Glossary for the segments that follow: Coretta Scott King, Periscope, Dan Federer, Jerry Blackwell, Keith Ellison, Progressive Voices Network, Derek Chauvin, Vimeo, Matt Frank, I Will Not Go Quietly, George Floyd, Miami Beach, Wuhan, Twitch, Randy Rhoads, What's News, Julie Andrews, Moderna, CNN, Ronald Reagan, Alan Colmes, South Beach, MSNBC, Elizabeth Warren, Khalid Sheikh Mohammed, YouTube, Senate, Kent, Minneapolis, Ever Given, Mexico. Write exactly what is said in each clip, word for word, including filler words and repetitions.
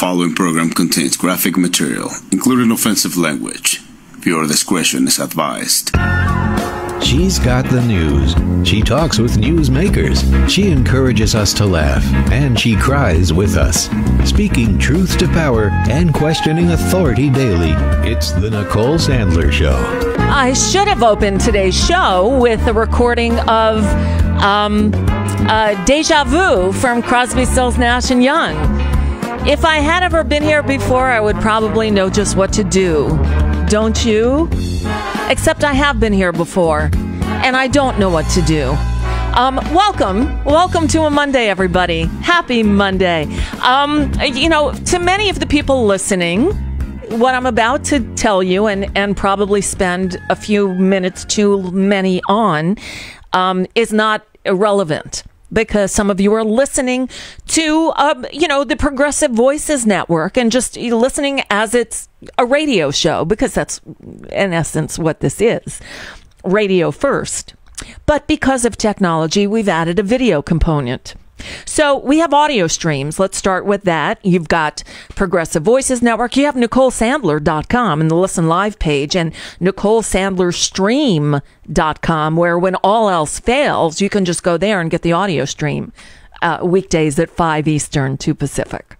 Following program contains graphic material, including offensive language. Viewer discretion is advised. She's got the news. She talks with newsmakers. She encourages us to laugh, and she cries with us. Speaking truth to power and questioning authority daily, it's The Nicole Sandler Show. I should have opened today's show with a recording of um, uh, Deja Vu from Crosby, Stills, Nash and Young. If I had ever been here before, I would probably know just what to do. Don't you? Except I have been here before, and I don't know what to do. Um, welcome. Welcome to a Monday, everybody. Happy Monday. Um, you know, to many of the people listening, what I'm about to tell you, and, and probably spend a few minutes too many on, um, is not irrelevant. Because some of you are listening to, uh, you know, the Progressive Voices Network and just listening as it's a radio show, because that's, in essence, what this is. Radio first. But because of technology, we've added a video component. So we have audio streams. Let's start with that. You've got Progressive Voices Network. You have Nicole Sandler dot com and the Listen Live page, and Nicole Sandler Stream dot com, where when all else fails, you can just go there and get the audio stream uh, weekdays at five Eastern, two Pacific.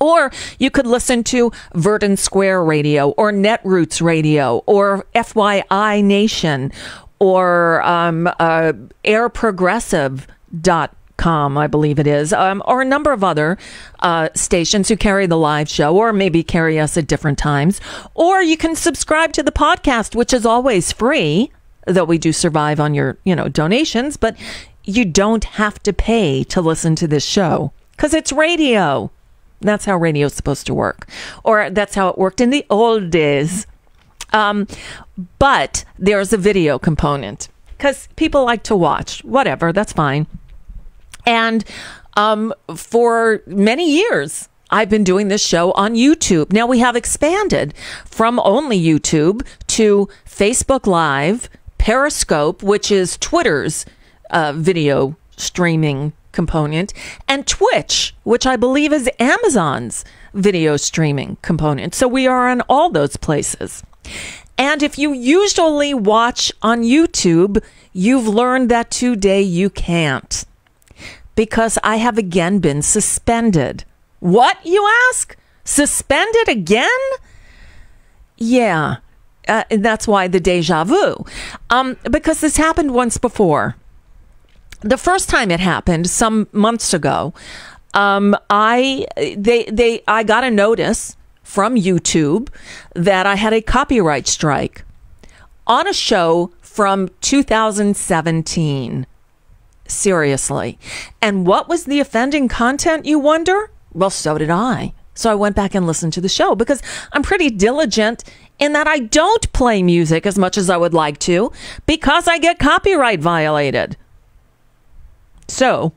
Or you could listen to Verdant Square Radio or Netroots Radio or F Y I Nation or um, uh, Air Progressive dot com, I believe it is, um, or a number of other uh, stations who carry the live show or maybe carry us at different times. Or you can subscribe to the podcast, which is always free, though we do survive on your, you know, donations, but you don't have to pay to listen to this show because it's radio. That's how radio is supposed to work, or that's how it worked in the old days. Um, but there's a video component because people like to watch, whatever, that's fine. And um, for many years, I've been doing this show on YouTube. Now we have expanded from only YouTube to Facebook Live, Periscope, which is Twitter's uh, video streaming component, and Twitch, which I believe is Amazon's video streaming component. So we are on all those places. And if you usually watch on YouTube, you've learned that today you can't, because I have again been suspended. What, you ask? Suspended again? Yeah, uh, that's why the deja vu, um, because this happened once before. The first time it happened, some months ago, um, I they they I got a notice from YouTube that I had a copyright strike on a show from two thousand seventeen. Seriously. And what was the offending content, you wonder? Well, so did I. So I went back and listened to the show because I'm pretty diligent in that I don't play music as much as I would like to because I get copyright violated. So...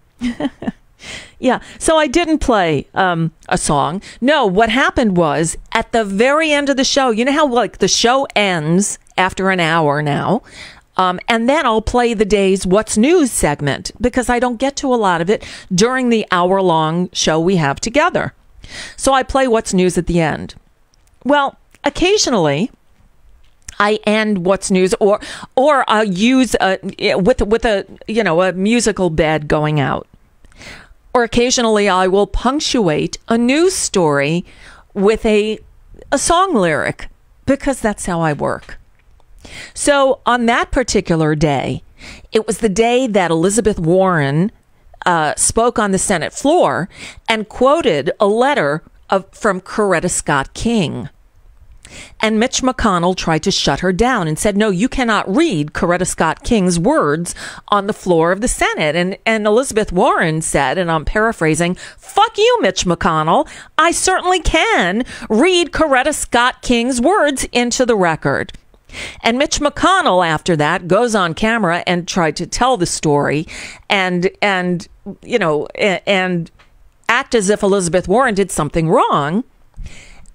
Yeah, so I didn't play um, a song. No, what happened was at the very end of the show, you know how like the show ends after an hour now, um, and then I'll play the day's What's News segment because I don't get to a lot of it during the hour-long show we have together. So I play What's News at the end. Well, occasionally... I end What's News, or or I'll use a, with with a you know a musical bed going out, or occasionally I will punctuate a news story with a a song lyric because that's how I work. So on that particular day, it was the day that Elizabeth Warren uh, spoke on the Senate floor and quoted a letter of, from Coretta Scott King. And Mitch McConnell tried to shut her down and said, no, you cannot read Coretta Scott King's words on the floor of the Senate. And, and Elizabeth Warren said, and I'm paraphrasing, fuck you, Mitch McConnell. I certainly can read Coretta Scott King's words into the record. And Mitch McConnell, after that, goes on camera and tried to tell the story and, and you know, and act as if Elizabeth Warren did something wrong.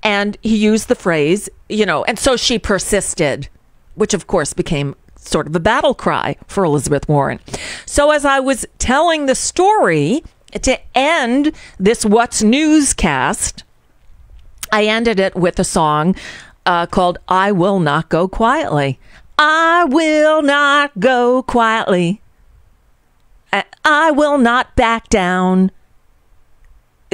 And he used the phrase, you know, and so she persisted, which of course became sort of a battle cry for Elizabeth Warren. So as I was telling the story, to end this What's Newscast, I ended it with a song uh, called I Will Not Go Quietly. I will not go quietly. I, I will not back down.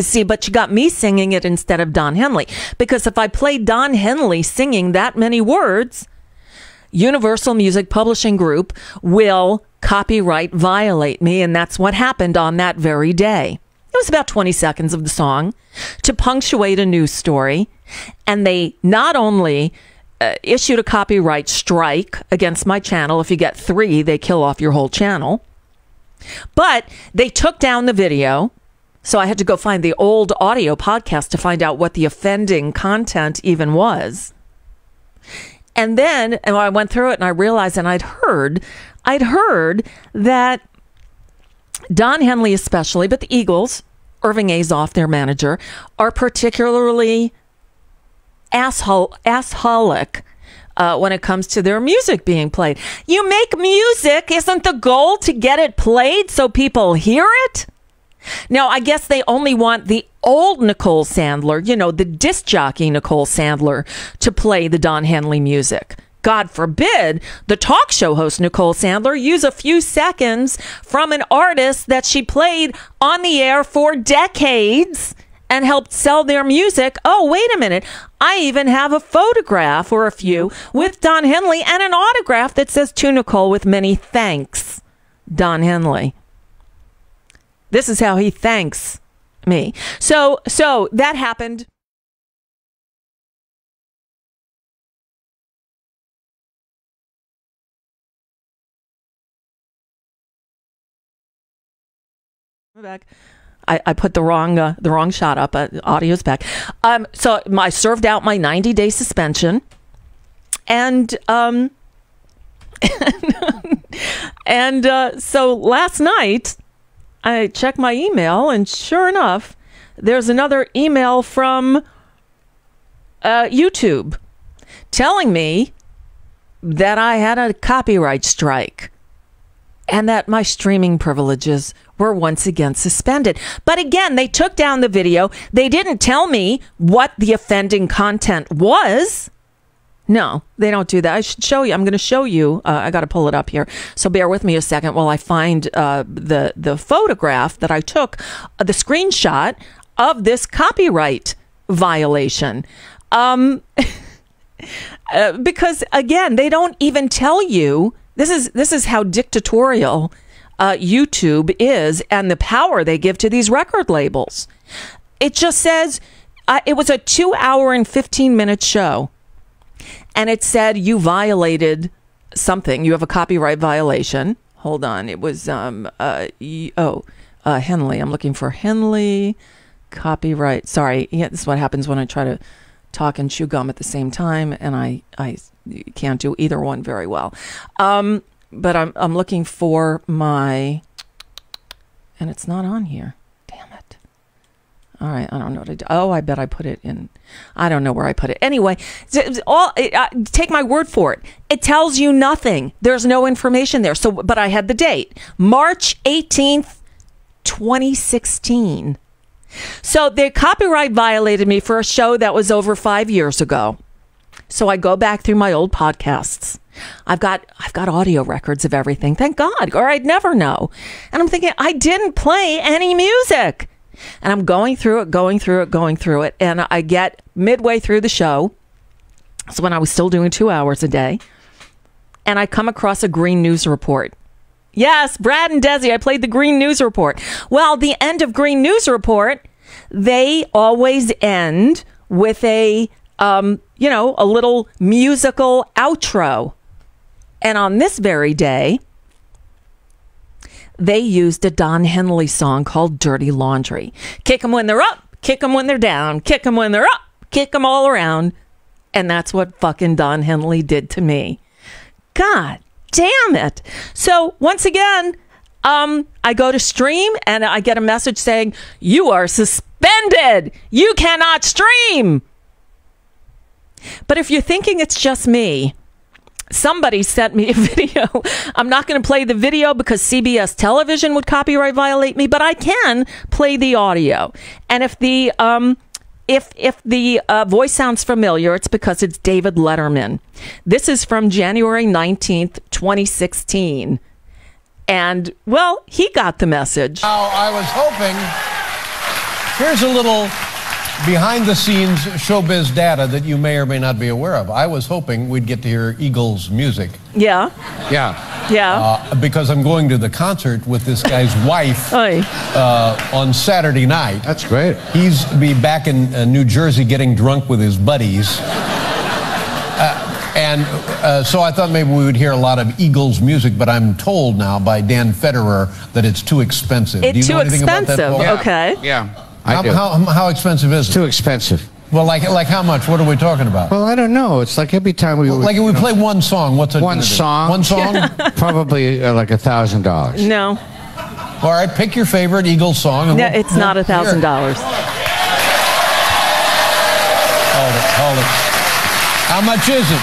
See, but you got me singing it instead of Don Henley. Because if I played Don Henley singing that many words, Universal Music Publishing Group will copyright violate me. And that's what happened on that very day. It was about twenty seconds of the song to punctuate a news story. And they not only uh, issued a copyright strike against my channel. If you get three, they kill off your whole channel. But they took down the video. So I had to go find the old audio podcast to find out what the offending content even was. And then and I went through it and I realized, and I'd heard, I'd heard that Don Henley especially, but the Eagles, Irving Azoff, their manager, are particularly asshole, assholic uh, when it comes to their music being played. You make music, isn't the goal to get it played so people hear it? Now, I guess they only want the old Nicole Sandler, you know, the disc jockey Nicole Sandler, to play the Don Henley music. God forbid the talk show host Nicole Sandler use a few seconds from an artist that she played on the air for decades and helped sell their music. Oh, wait a minute. I even have a photograph or a few with Don Henley and an autograph that says to Nicole with many thanks, Don Henley. This is how he thanks me. So, so that happened. Back. I, I put the wrong, uh, the wrong shot up. Uh, audio's back. Um, so I served out my ninety day suspension and, um, and, uh, so last night, I checked my email, and sure enough, there's another email from uh, YouTube telling me that I had a copyright strike and that my streaming privileges were once again suspended. But again, they took down the video. They didn't tell me what the offending content was. No, they don't do that. I should show you. I'm going to show you. Uh, I got to pull it up here. So bear with me a second while I find uh, the, the photograph that I took, uh, the screenshot of this copyright violation. Um, uh, because, again, they don't even tell you. This is, this is how dictatorial uh, YouTube is and the power they give to these record labels. It just says uh, it was a two hour and fifteen minute show. And it said, you violated something. You have a copyright violation. Hold on. It was, um, uh, e oh, uh, Henley. I'm looking for Henley copyright. Sorry. Yeah, this is what happens when I try to talk and chew gum at the same time. And I, I can't do either one very well. Um, but I'm, I'm looking for my, and it's not on here. Damn it. All right, I don't know what I do. Oh, I bet I put it in. I don't know where I put it. Anyway, all uh, take my word for it. It tells you nothing. There's no information there. So, but I had the date, March eighteenth, twenty sixteen. So they copyright violated me for a show that was over five years ago. So I go back through my old podcasts. I've got I've got audio records of everything. Thank God, or I'd never know. And I'm thinking I didn't play any music. And I'm going through it, going through it, going through it. And I get midway through the show. That's when I was still doing two hours a day. And I come across a Green News Report. Yes, Brad and Desi, I played the Green News Report. Well, the end of Green News Report, they always end with a, um, you know, a little musical outro. And on this very day, they used a Don Henley song called Dirty Laundry. Kick them when they're up, kick them when they're down, kick them when they're up, kick them all around. And that's what fucking Don Henley did to me. God damn it. So once again, um, I go to stream and I get a message saying, you are suspended. You cannot stream. But if you're thinking it's just me, somebody sent me a video. I'm not going to play the video because C B S television would copyright violate me, but I can play the audio. And if the um if if the uh, voice sounds familiar, it's because it's David Letterman. This is from January nineteenth, twenty sixteen. And, well, he got the message. Now, I was hoping, here's a little behind-the-scenes showbiz data that you may or may not be aware of. I was hoping we'd get to hear Eagles music. Yeah. Yeah. Yeah. Uh, because I'm going to the concert with this guy's wife uh, on Saturday night. That's great. He's be back in uh, New Jersey getting drunk with his buddies. And uh, so I thought maybe we would hear a lot of Eagles music, but I'm told now by Dan Federer that it's too expensive. It's do you too know anything expensive. About that, yeah. Okay. Yeah. I how, do. How, how expensive is it? It's too expensive. Well, like like how much? What are we talking about? Well, I don't know. It's like every time we well, like if we play know, one song. What's a one song? One song? Probably uh, like a thousand dollars. No. All right, pick your favorite Eagles song. And no, we'll, it's we'll, not a thousand dollars. Hold it! Hold it! How much is it?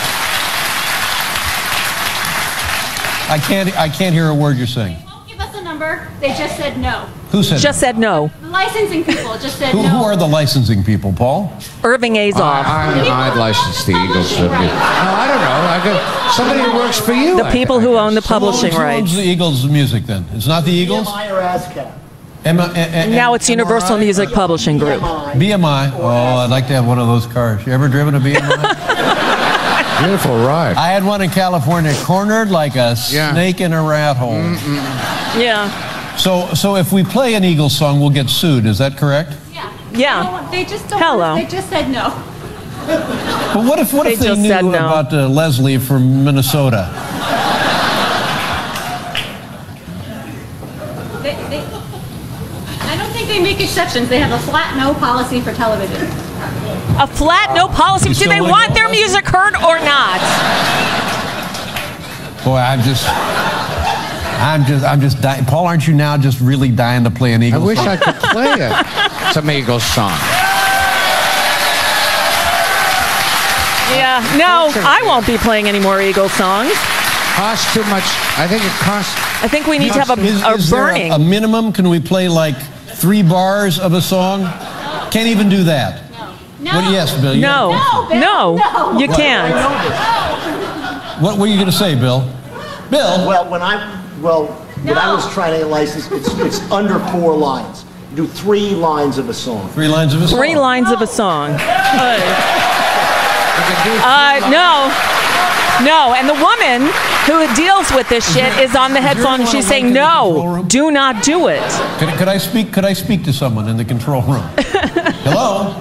I can't. I can't hear a word you're saying. They won't give us a number. They just said no. Who said? Just no? said no. The licensing people just said who, no. Who are the licensing people, Paul? Irving Azoff. I, I, I'd license the Eagles. Right. Right. No, I don't know. I could, somebody who works for you. The people I, who I own the publishing so rights. Who owns the Eagles' music then? It's not the Eagles. B M I or ASCAP. M a, a, a, now it's Universal Music Publishing Group. B M I. Oh, I'd like to have one of those cars. You ever driven a B M I? Beautiful ride. I had one in California, cornered like a yeah. snake in a rat hole. Mm-mm. Yeah. So, so if we play an Eagles song, we'll get sued. Is that correct? Yeah. Yeah. They just don't. Hello. They just said no. But what if what they if they knew no. about uh, Leslie from Minnesota? They, they, I don't think they make exceptions. They have a flat no policy for television. A flat no policy. Do they want their music heard or not? Boy, I'm just, I'm just, I'm just dying. Paul, aren't you now just really dying to play an Eagles song? I wish I could play it. Some Eagles song. Yeah, no, I won't be playing any more Eagles songs. Costs too much. I think it costs. I think we need to have a, is, a is burning. There a, a minimum? Can we play like three bars of a song? Can't even do that. No. Well, yes, Bill. No. No, Bill. No. No, you can't. No. What were you going to say, Bill? Bill. Well, when I well no. when I was trying to license, it's, it's under four lines. You do three lines of a song. Three lines of a song. Three lines no. of a song. Uh, uh, no, no. And the woman who deals with this shit is, there, is on the headphone. She's saying, "No, do not do it." Could, could I speak? Could I speak to someone in the control room? Hello.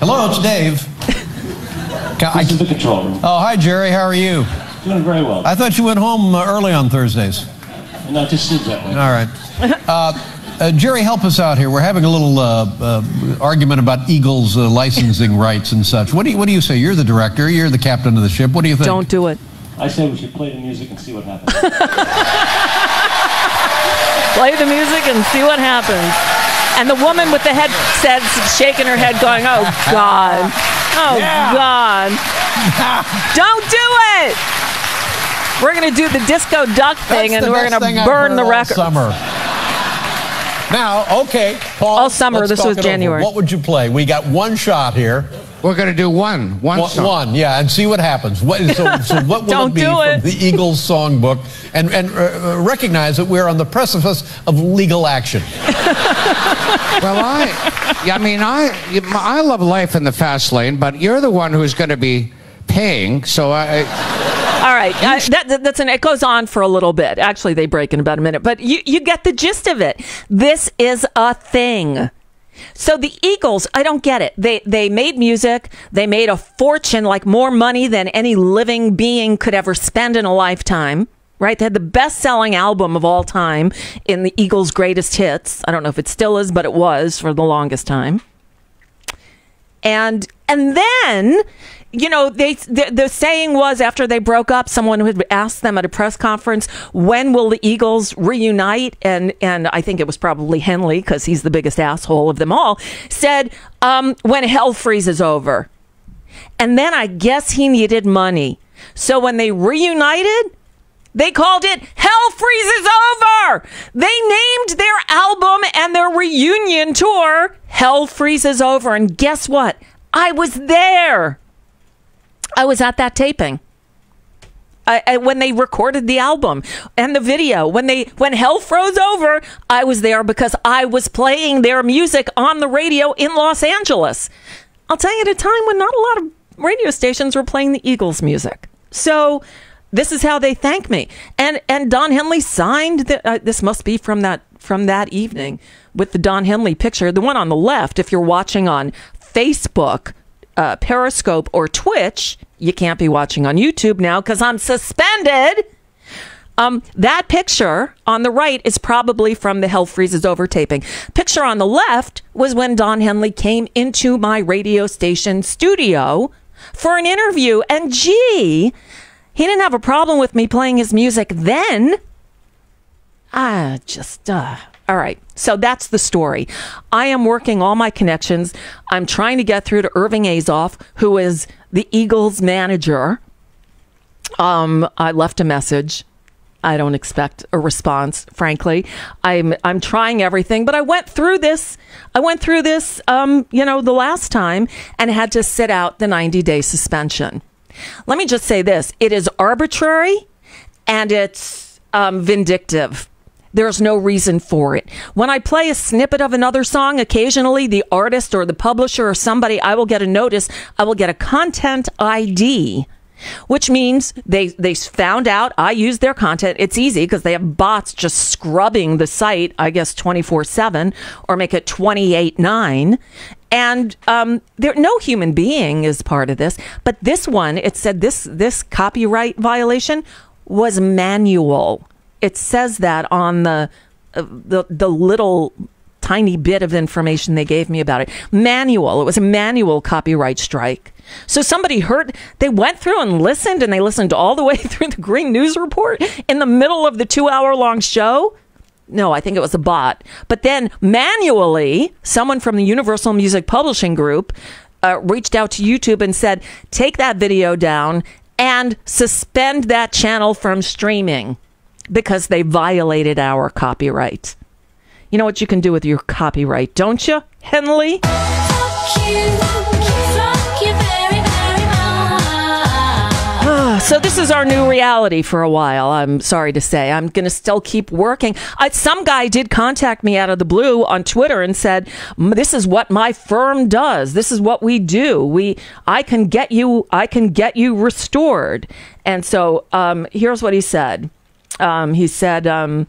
Hello, it's Dave. This is the control room. Oh, hi, Jerry. How are you? Doing very well. I thought you went home uh, early on Thursdays. No, it just seems that way. All right. Uh, uh, Jerry, help us out here. We're having a little uh, uh, argument about Eagles uh, licensing rights and such. What do you, what do you say? You're the director. You're the captain of the ship. What do you think? Don't do it. I say we should play the music and see what happens. Play the music and see what happens. And the woman with the headsets shaking her head going, oh, God. Oh, yeah. God. Don't do it. We're going to do the disco duck thing, That's and we're going to burn the record. Summer. Now, okay, Paul. All summer. This was January. Over. What would you play? We got one shot here. We're going to do one. One, one song. One, yeah, and see what happens. What, so, so what will it be it. from the Eagles songbook? And, and uh, recognize that we're on the precipice of legal action. Well, I, I mean, I, I love life in the fast lane, but you're the one who's going to be paying, so I... All right, uh, that, that's an, it goes on for a little bit. Actually, they break in about a minute, but you, you get the gist of it. This is a thing. So the Eagles, I don't get it. They they made music. They made a fortune, like more money than any living being could ever spend in a lifetime, right? They had the best-selling album of all time in the Eagles' greatest hits. I don't know if it still is, but it was for the longest time. And and then, you know, they the, the saying was after they broke up, someone had asked them at a press conference, when will the Eagles reunite? And and I think it was probably Henley, because he's the biggest asshole of them all, said, um, when hell freezes over. And then I guess he needed money. So when they reunited, they called it Hell Freezes Over. They named their album and their reunion tour Hell Freezes Over. And guess what? I was there. I was at that taping. I, I, when they recorded the album and the video, when they when hell froze over, I was there because I was playing their music on the radio in Los Angeles. I'll tell you, at a time when not a lot of radio stations were playing the Eagles music. So this is how they thank me. And and Don Henley signed the, uh, this must be from that from that evening with the Don Henley picture, the one on the left. If you're watching on Facebook, uh, Periscope, or Twitch. You can't be watching on YouTube now because I'm suspended. Um, that picture on the right is probably from the Hell Freezes Over taping. Picture on the left was when Don Henley came into my radio station studio for an interview. And gee, he didn't have a problem with me playing his music then. I just, uh... All right, so that's the story. I am working all my connections. I'm trying to get through to Irving Azoff, who is the Eagles manager. Um, I left a message. I don't expect a response, frankly. I'm I'm trying everything, but I went through this. I went through this, um, you know, the last time and had to sit out the ninety-day suspension. Let me just say this. It is arbitrary and it's um, vindictive. There's no reason for it. When I play a snippet of another song, occasionally the artist or the publisher or somebody, I will get a notice. I will get a content I D, which means they, they found out I used their content. It's easy because they have bots just scrubbing the site, I guess, twenty-four seven or make it twenty-eight nine. And um, there, no human being is part of this. But this one, it said this, this copyright violation was manual. It says that on the, uh, the the little tiny bit of information they gave me about it. Manual. It was a manual copyright strike. So somebody heard, they went through and listened, and they listened all the way through the Green News Report in the middle of the two hour long show. No, I think it was a bot. But then manually, someone from the Universal Music Publishing Group uh, reached out to YouTube and said, take that video down and suspend that channel from streaming, because they violated our copyright. You know what you can do with your copyright, don't you, Henley? Fuck you. Fuck you very, very much. So this is our new reality for a while, I'm sorry to say. I'm going to still keep working. I, some guy did contact me out of the blue on Twitter and said, this is what my firm does. This is what we do. We, I can get you, I can get you restored. And so um, here's what he said. Um, he said, um,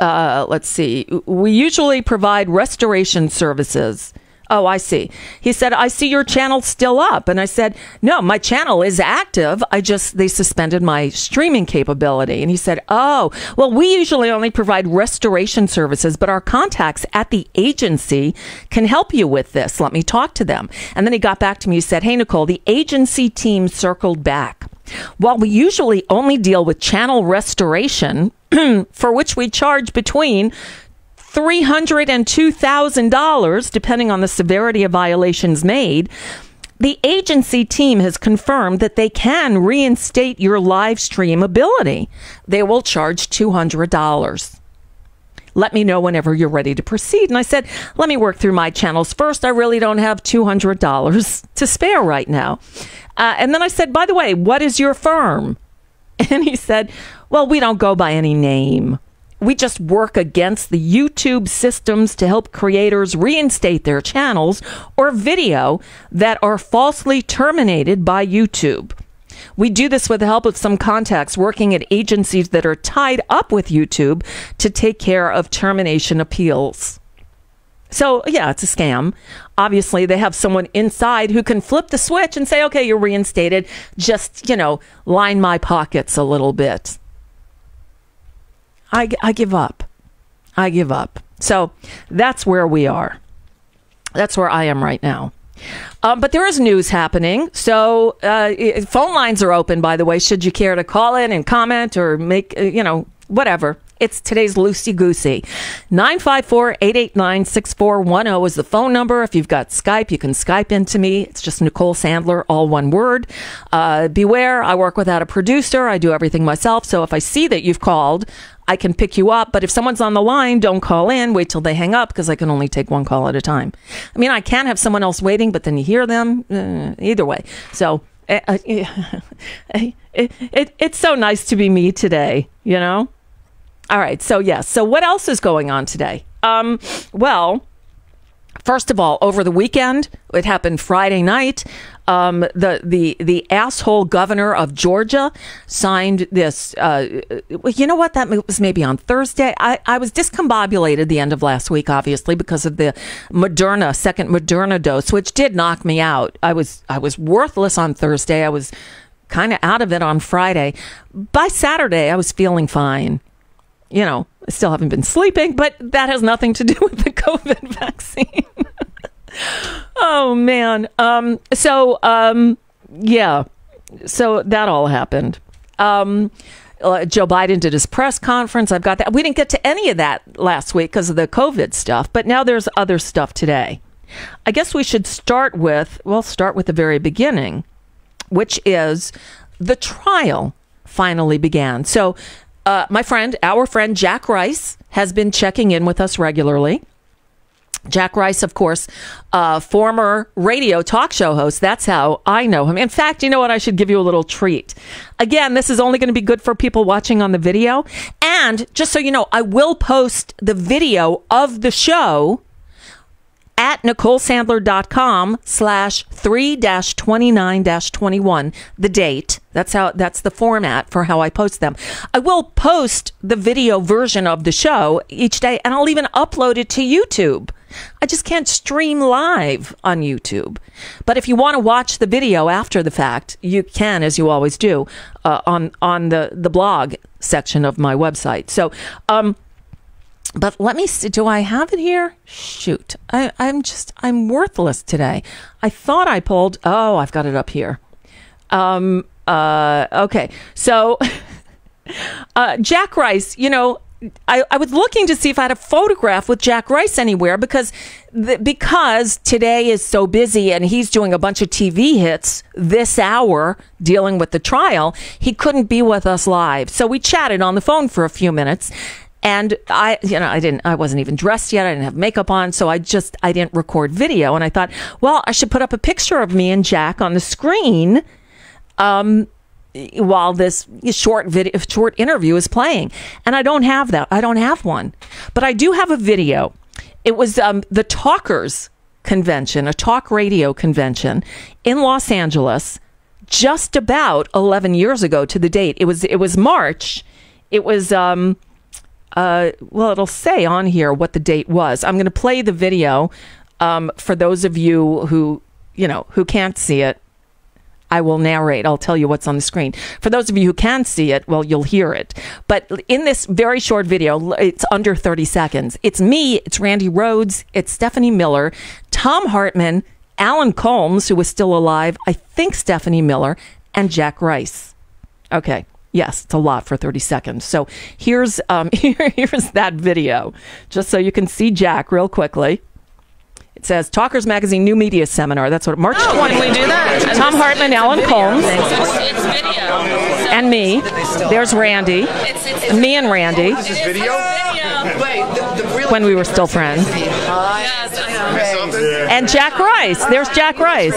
uh, let's see, we usually provide restoration services. Oh, I see. He said, I see your channel still up. And I said, no, my channel is active. I just, they suspended my streaming capability. And he said, oh, well, we usually only provide restoration services, but our contacts at the agency can help you with this. Let me talk to them. And then he got back to me. He said, hey, Nicole, the agency team circled back. While we usually only deal with channel restoration, for which we charge between three hundred and two thousand dollars, depending on the severity of violations made, the agency team has confirmed that they can reinstate your live stream ability. They will charge two hundred dollars. Let me know whenever you're ready to proceed. And I said, let me work through my channels first. I really don't have two hundred dollars to spare right now. Uh, and then I said, by the way, what is your firm? And he said, well, we don't go by any name. We just work against the YouTube systems to help creators reinstate their channels or video that are falsely terminated by YouTube. We do this with the help of some contacts working at agencies that are tied up with YouTube to take care of termination appeals. So, yeah, it's a scam. Obviously, they have someone inside who can flip the switch and say, okay, you're reinstated. Just, you know, line my pockets a little bit. I, I give up. I give up. So that's where we are. That's where I am right now. Um, but there is news happening. So uh, phone lines are open, by the way, should you care to call in and comment or make, you know, whatever. It's today's loosey-goosey. nine five four, eight eight nine, six four one zero is the phone number. If you've got Skype, you can Skype into me. It's just Nicole Sandler, all one word. Uh, beware, I work without a producer. I do everything myself. So if I see that you've called, I can pick you up. But if someone's on the line, don't call in. Wait till they hang up, because I can only take one call at a time. I mean, I can have someone else waiting, but then you hear them. Uh, either way. So uh, uh, it, it, it's so nice to be me today, you know? All right. So, yes. Yeah, so what else is going on today? Um, well, first of all, over the weekend, it happened Friday night. Um, the the the asshole governor of Georgia signed this. Uh, you know what? That was maybe on Thursday. I, I was discombobulated the end of last week, obviously, because of the Moderna second Moderna dose, which did knock me out. I was I was worthless on Thursday. I was kind of out of it on Friday. By Saturday, I was feeling fine. You know, I still haven't been sleeping, but that has nothing to do with the COVID vaccine. Oh, man. Um, so, um, yeah, so that all happened. Um, uh, Joe Biden did his press conference. I've got that. We didn't get to any of that last week because of the COVID stuff, but now there's other stuff today. I guess we should start with, well, start with the very beginning, which is the trial finally began. So uh, my friend, our friend Jack Rice has been checking in with us regularly. Jack Rice, of course, uh, former radio talk show host. That's how I know him. In fact, you know what? I should give you a little treat. Again, this is only going to be good for people watching on the video. And just so you know, I will post the video of the show at Nicole Sandler dot com slash three dash twenty-nine dash twenty-one, the date. That's how, that's the format for how I post them. I will post the video version of the show each day, and I'll even upload it to YouTube. I just can't stream live on YouTube. But if you want to watch the video after the fact, you can, as you always do, uh, on, on the, the blog section of my website. So, um, but let me see, do I have it here? Shoot, I, I'm just, I'm worthless today. I thought I pulled, oh, I've got it up here. Um, uh, okay, so uh, Jack Rice, you know, I, I was looking to see if I had a photograph with Jack Rice anywhere, because th because today is so busy and he's doing a bunch of T V hits this hour dealing with the trial. He couldn't be with us live. So we chatted on the phone for a few minutes. And I, you know, I didn't, I wasn't even dressed yet. I didn't have makeup on. So I just, I didn't record video. And I thought, well, I should put up a picture of me and Jack on the screen um, while this short video, short interview is playing. And I don't have that. I don't have one, but I do have a video. It was um, the Talkers Convention, a talk radio convention in Los Angeles, just about eleven years ago to the date. It was, it was March. It was, um, Uh, well, it'll say on here what the date was. I'm going to play the video um, for those of you who, you know, who can't see it. I will narrate. I'll tell you what's on the screen. For those of you who can see it, well, you'll hear it. But in this very short video, it's under thirty seconds. It's me. It's Randy Rhoads. It's Stephanie Miller, Tom Hartman, Alan Colmes, who was still alive. I think Stephanie Miller and Jack Rice. Okay. Yes, it's a lot for thirty seconds. So here's um, here, here's that video, just so you can see Jack real quickly. It says Talkers Magazine New Media Seminar. That's what March. Oh, why didn't we do that? Tom Hartman, Alan Colmes, and me. There's Randy. Me and Randy. When we were still friends. And Jack Rice. There's Jack Rice.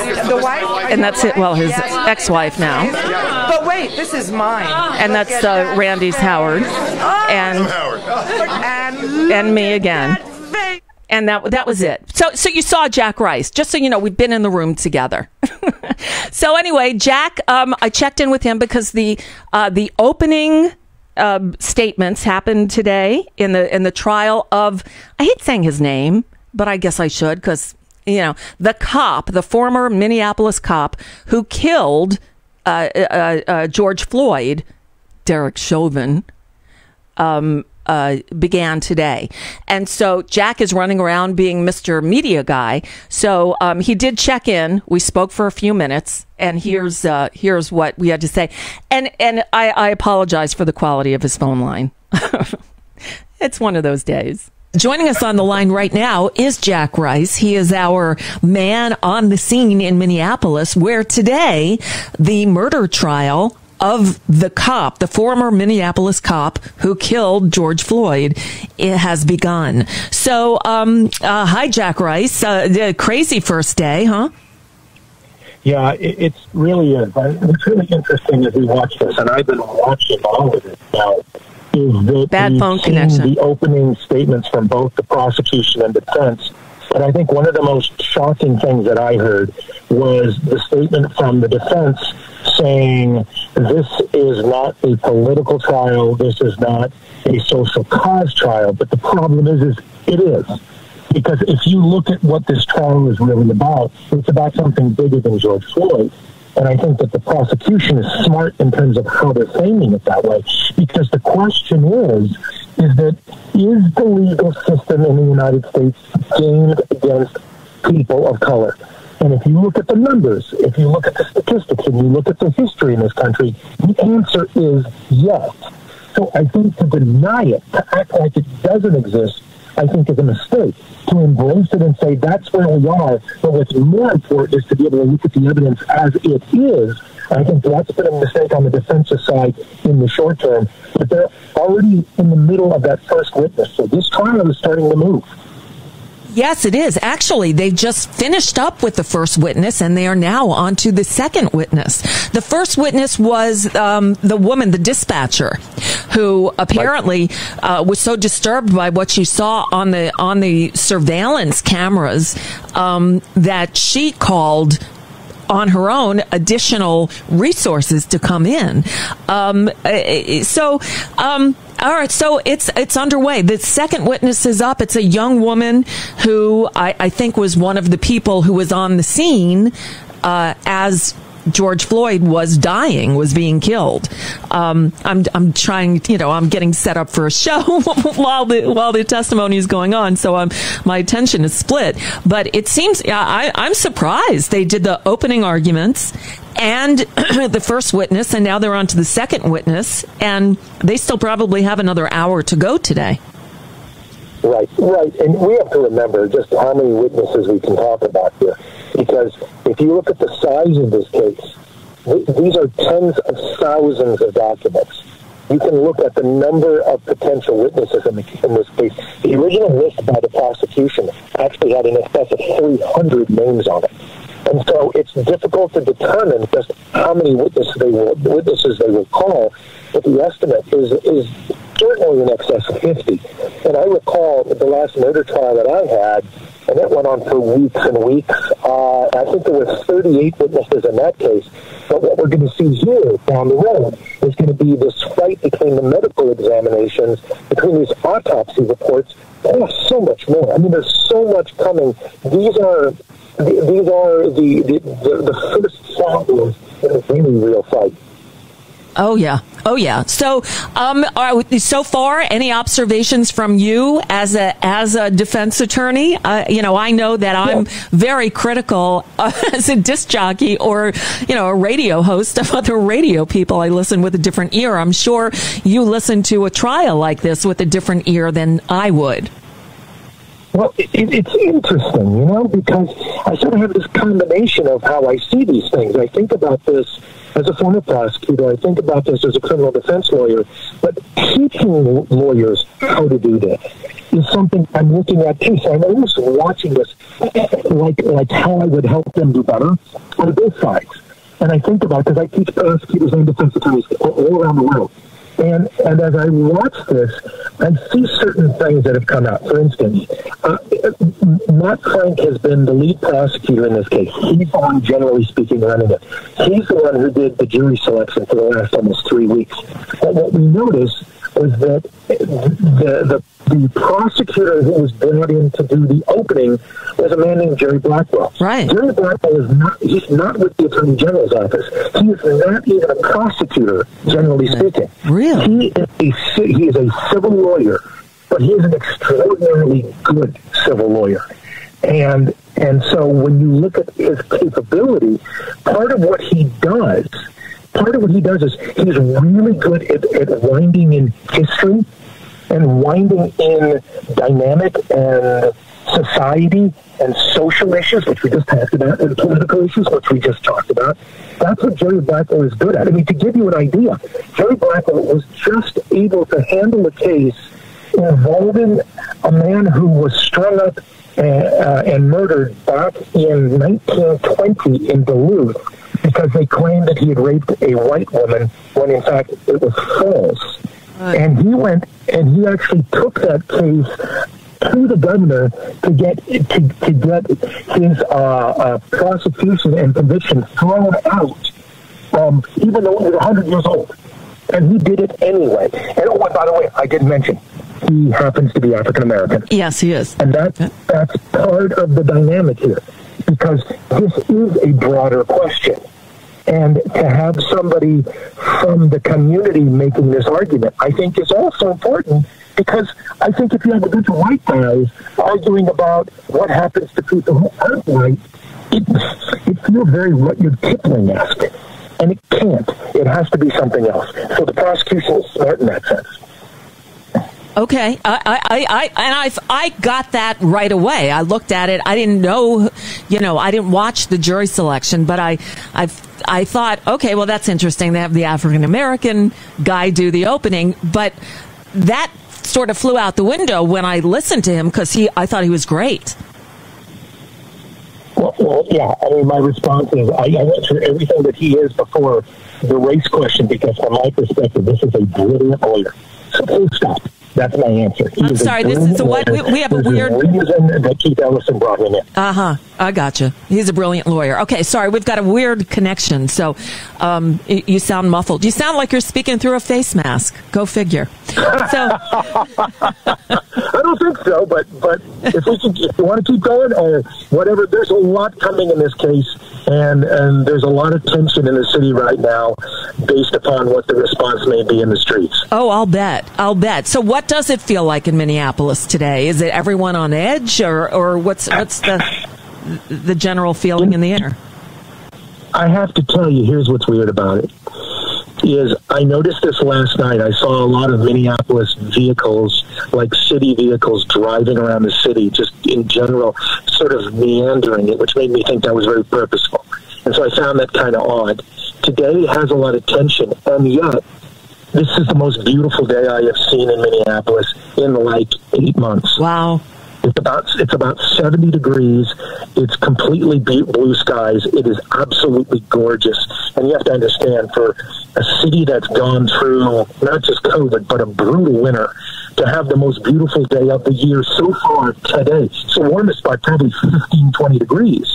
And that's it. Well, his ex-wife now. But wait, this is mine. And that's uh, Randy's Howard, and and me again. And that that was it. So so you saw Jack Rice. Just so you know, we've been in the room together. So anyway, Jack, um, I checked in with him because the uh, the opening uh, statements happened today in the in the trial of, I hate saying his name, but I guess I should, because you know, the cop, the former Minneapolis cop who killed Uh, uh, uh, George Floyd, Derek Chauvin, um, uh, began today. And so Jack is running around being Mister Media Guy. So um, he did check in. We spoke for a few minutes, and here's uh, here's what we had to say. And and I, I apologize for the quality of his phone line. It's one of those days. Joining us on the line right now is Jack Rice. He is our man on the scene in Minneapolis, where today the murder trial of the cop, the former Minneapolis cop who killed George Floyd, it has begun. So, um, uh, hi, Jack Rice. Uh, the crazy first day, huh? Yeah, it it's really is. It's really interesting as we watch this, and I've been watching all of it now. Is that Bad phone connection. The opening statements from both the prosecution and defense. But I think one of the most shocking things that I heard was the statement from the defense saying, this is not a political trial, this is not a social cause trial. But the problem is, is it is. Because if you look at what this trial is really about, it's about something bigger than George Floyd. And I think that the prosecution is smart in terms of how they're framing it that way. Because the question is, is that is the legal system in the United States gamed against people of color? And if you look at the numbers, if you look at the statistics, and you look at the history in this country, the answer is yes. So I think to deny it, to act like it doesn't exist, I think is a mistake. To embrace it and say that's where we are, but what's more important is to be able to look at the evidence as it is. I think that's been a mistake on the defensive side in the short term, but they're already in the middle of that first witness, so this trial is starting to move. Yes, it is. Actually, they just finished up with the first witness, and they are now on to the second witness. The first witness was um, the woman, the dispatcher, who apparently uh, was so disturbed by what she saw on the on the surveillance cameras um, that she called on her own additional resources to come in. Um, so, um, all right. So it's, it's underway. The second witness is up. It's a young woman who I, I think was one of the people who was on the scene, uh, as George Floyd was dying, was being killed. Um, I'm, I'm trying, you know, I'm getting set up for a show while the, while the testimony is going on. So I'm, my attention is split, but it seems, yeah, I, I'm surprised they did the opening arguments and the first witness, and now they're on to the second witness, and they still probably have another hour to go today. Right, right. And we have to remember just how many witnesses we can talk about here, because if you look at the size of this case, th these are tens of thousands of documents. You can look at the number of potential witnesses in, the, in this case. The original list by the prosecution actually had in excess of three hundred names on it. And so it's difficult to determine just how many witnesses they will, witnesses they will call, but the estimate is, is certainly in excess of fifty. And I recall the last murder trial that I had, and it went on for weeks and weeks. Uh, I think there was thirty-eight witnesses in that case. But what we're going to see here down the road is going to be this fight between the medical examinations, between these autopsy reports, and so much more. I mean, there's so much coming. These are... These are the, the, the, the first samples in a really real fight. Oh, yeah. Oh, yeah. So, um, are, so far, any observations from you as a as a defense attorney? Uh, you know, I know that I'm yeah. very critical uh, as a disc jockey or, you know, a radio host of other radio people. I listen with a different ear. I'm sure you listen to a trial like this with a different ear than I would. Well, it, it's interesting, you know, because I sort of have this combination of how I see these things. I think about this as a former prosecutor. I think about this as a criminal defense lawyer. But teaching lawyers how to do that is something I'm looking at too. So I'm almost watching this like, like how I would help them do better on both sides. And I think about it because I teach prosecutors and defense attorneys all around the world. And, and as I watch this, I see certain things that have come out. For instance, uh, Matt Frank has been the lead prosecutor in this case. He's the one, generally speaking, running it. He's the one who did the jury selection for the last almost three weeks. But what we noticed was that the, the, the prosecutor who was brought in to do the opening was a man named Jerry Blackwell. Right. Jerry Blackwell is not, he's not with the Attorney General's office. He is not even a prosecutor, generally speaking. Really? He is a, he is a civil lawyer, but he is an extraordinarily good civil lawyer. And, and so when you look at his capability, part of what he does... Part of what he does is he's really good at, at winding in history and winding in dynamic and society and social issues, which we just talked about, and political issues, which we just talked about. That's what Jerry Blackwell is good at. I mean, to give you an idea, Jerry Blackwell was just able to handle a case involving a man who was strung up and, uh, and murdered back in nineteen twenty in Duluth because they claimed that he had raped a white woman when, in fact, it was false. Right. And he went and he actually took that case to the governor to get to, to get his uh, uh, prosecution and conviction thrown out, um, even though he was one hundred years old. And he did it anyway. And oh, by the way, I did mention, he happens to be African-American. Yes, he is. And that, that's part of the dynamic here, because this is a broader question. And to have somebody from the community making this argument, I think, is also important, because I think if you have a bunch of white guys arguing about what happens to people who aren't white, it, it feels very Rudyard Kipling-esque. And it can't. It has to be something else. So the prosecution is smart in that sense. Okay, I, I, I, and I, I got that right away. I looked at it. I didn't know, you know, I didn't watch the jury selection, but I, I, I thought, okay, well, that's interesting. They have the African American guy do the opening, but that sort of flew out the window when I listened to him, because he, I thought he was great. Well, well, yeah, I mean, my response is I, I went through everything that he is before the race question, because from my perspective, this is a brilliant lawyer. So please stop. That's my answer. He I'm sorry, this is what we, we have There's a weird... reason that Keith Ellison brought him in. Uh-huh, I gotcha. He's a brilliant lawyer. Okay, sorry, we've got a weird connection, so um, you, you sound muffled. You sound like you're speaking through a face mask. Go figure. So I don't think so, but, but if, we can, if we want to keep going or whatever, there's a lot coming in this case, and, and there's a lot of tension in the city right now based upon what the response may be in the streets. Oh, I'll bet. I'll bet. So what What does it feel like in Minneapolis today? Is it everyone on edge, or, or what's what's the the general feeling in the air? I have to tell you, here's what's weird about it, is I noticed this last night. I saw a lot of Minneapolis vehicles, like city vehicles, driving around the city, just in general, sort of meandering it, which made me think that was very purposeful. And so I found that kind of odd. Today has a lot of tension, and yet this is the most beautiful day I have seen in Minneapolis in like eight months. Wow. It's about it's about seventy degrees. It's completely blue skies. It is absolutely gorgeous. And you have to understand, for a city that's gone through not just COVID, but a brutal winter, to have the most beautiful day of the year so far today. It's the warmest by probably fifteen, twenty degrees.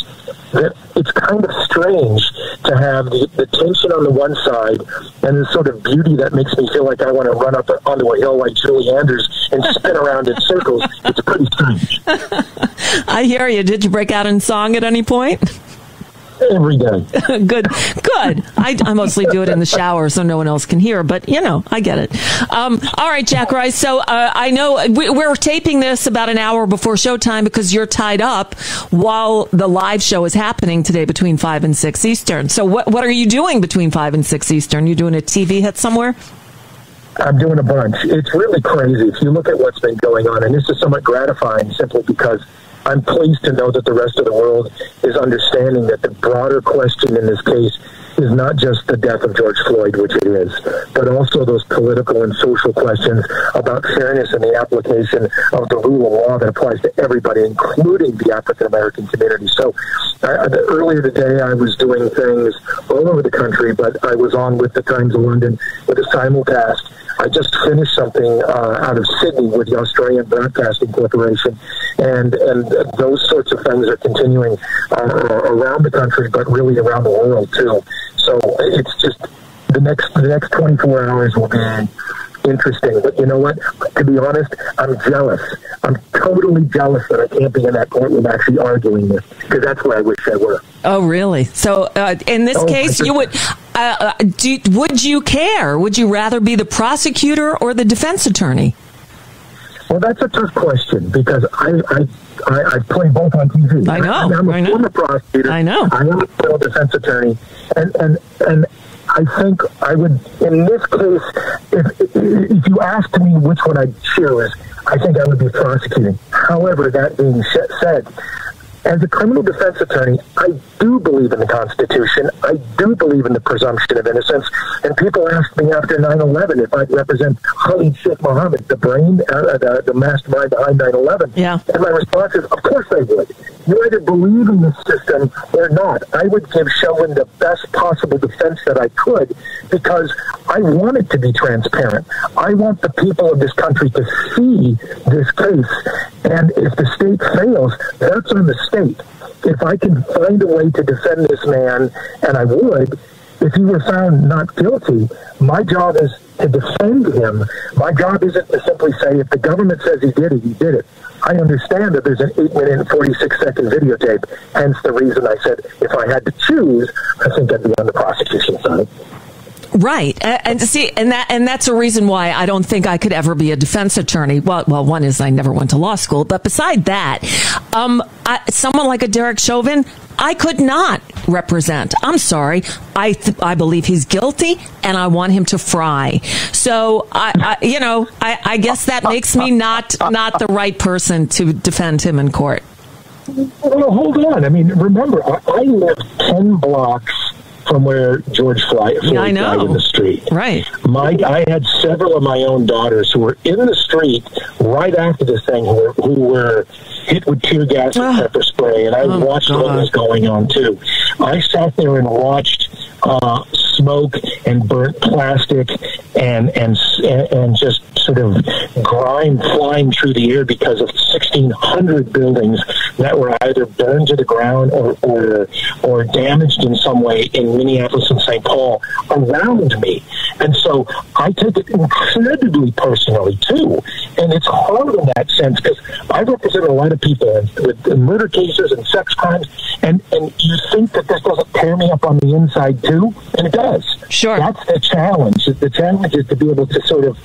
That it's kind of strange to have the, the tension on the one side and the sort of beauty that makes me feel like I want to run up onto a hill like Julie Andrews and spin around in circles. It's pretty strange. I hear you. Did you break out in song at any point? Every day. Good. Good. I, I mostly do it in the shower so no one else can hear, but, you know, I get it. Um, all right, Jack Rice. So uh, I know we, we're taping this about an hour before showtime because you're tied up while the live show is happening today between five and six Eastern. So what, what are you doing between five and six Eastern? You doing a T V hit somewhere? I'm doing a bunch. It's really crazy. If you look at what's been going on, and this is somewhat gratifying simply because I'm pleased to know that the rest of the world is understanding that the broader question in this case is not just the death of George Floyd, which it is, but also those political and social questions about fairness and the application of the rule of law that applies to everybody, including the African-American community. So I, earlier today, I was doing things all over the country, but I was on with the Times of London with a simulcast. I just finished something uh, out of Sydney with the Australian Broadcasting Corporation, and and those sorts of things are continuing uh, around the country, but really around the world too. So it's just the next the next twenty-four hours will be interesting. But you know what? To be honest, I'm jealous. I'm totally jealous that I can't be in that courtroom actually arguing this, because that's where I wish I were. Oh, really? So uh, in this oh, case, you would uh, do, would you care? Would you rather be the prosecutor or the defense attorney? Well, that's a tough question, because I I, I, I play both on T V. I know. I, I'm a I know. former prosecutor. I know. I am a federal defense attorney, and and and I think I would, in this case, if, if you asked me which one I'd choose, I think I would be prosecuting. However, that being said, as a criminal defense attorney, I do believe in the Constitution. I do believe in the presumption of innocence. And people asked me after nine eleven if I'd represent Khalid Sheikh Mohammed, the brain, uh, the, the mastermind behind nine eleven. Yeah. And my response is, of course I would. You either believe in the system or not. I would give Chauvin the best possible defense that I could because I want it to be transparent. I want the people of this country to see this case. And if the state fails, that's on the state. If I can find a way to defend this man, and I would, if he were found not guilty, my job is to defend him. My job isn't to simply say, if the government says he did it, he did it. I understand that there's an eight minute and forty-six second videotape, hence the reason I said, if I had to choose, I think I'd be on the prosecution side. Right. And see, and that, and that's a reason why I don't think I could ever be a defense attorney. Well, well, one is I never went to law school, but beside that, um, I, someone like a Derek Chauvin, I could not represent. I'm sorry. I, th I believe he's guilty and I want him to fry. So I, I you know, I, I guess that makes me not, not the right person to defend him in court. Well, hold on. I mean, remember, I, I live ten blocks from where George Floyd yeah, I know. died in the street. Right. My, I had several of my own daughters who were in the street right after this thing who were, who were hit with tear gas oh. and pepper spray, and I oh, watched God. what was going on, too. I sat there and watched uh, smoke and burnt plastic and, and, and just sort of grime flying through the air because of sixteen hundred buildings that were either burned to the ground or, or, or damaged in some way in Minneapolis and Saint Paul around me. And so I take it incredibly personally, too. And it's hard in that sense because I represent a lot of people with murder cases and sex crimes, and, and you think that this doesn't tear me up on the inside, too, and it does. Sure. That's the challenge. The challenge is to be able to sort of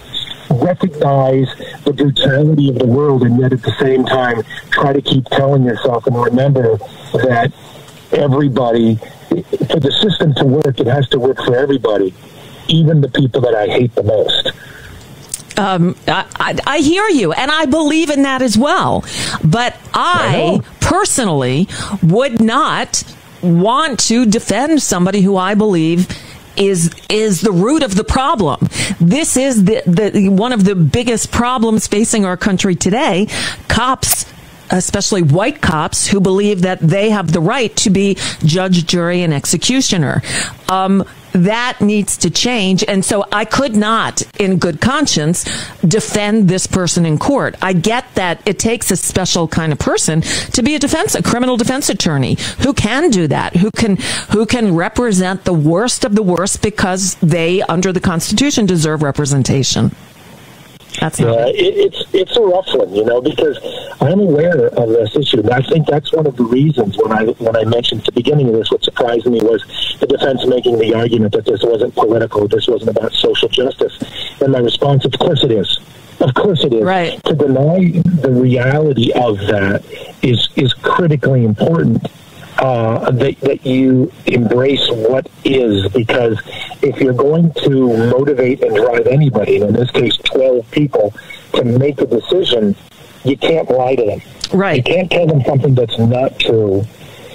recognize the brutality of the world and yet at the same time try to keep telling yourself and remember that everybody, for the system to work, it has to work for everybody, even the people that I hate the most. Um, I, I, I hear you, and I believe in that as well. But I, I personally would not want to defend somebody who I believe is is the root of the problem. This is the, the one of the biggest problems facing our country today. Cops, especially white cops, who believe that they have the right to be judge, jury, and executioner. Um, that needs to change. And so I could not, in good conscience, defend this person in court. I get that it takes a special kind of person to be a defense, a criminal defense attorney who can do that, who can, who can represent the worst of the worst because they, under the Constitution, deserve representation. That's uh, it, it's it's a rough one, you know, because I'm aware of this issue, and I think that's one of the reasons when I when I mentioned at the beginning of this, what surprised me was the defense making the argument that this wasn't political, this wasn't about social justice, and my response, of course it is. Of course it is. Right. To deny the reality of that is is critically important. Uh, that, that you embrace what is, because if you're going to motivate and drive anybody, and in this case twelve people, to make a decision, you can't lie to them. Right. You can't tell them something that's not true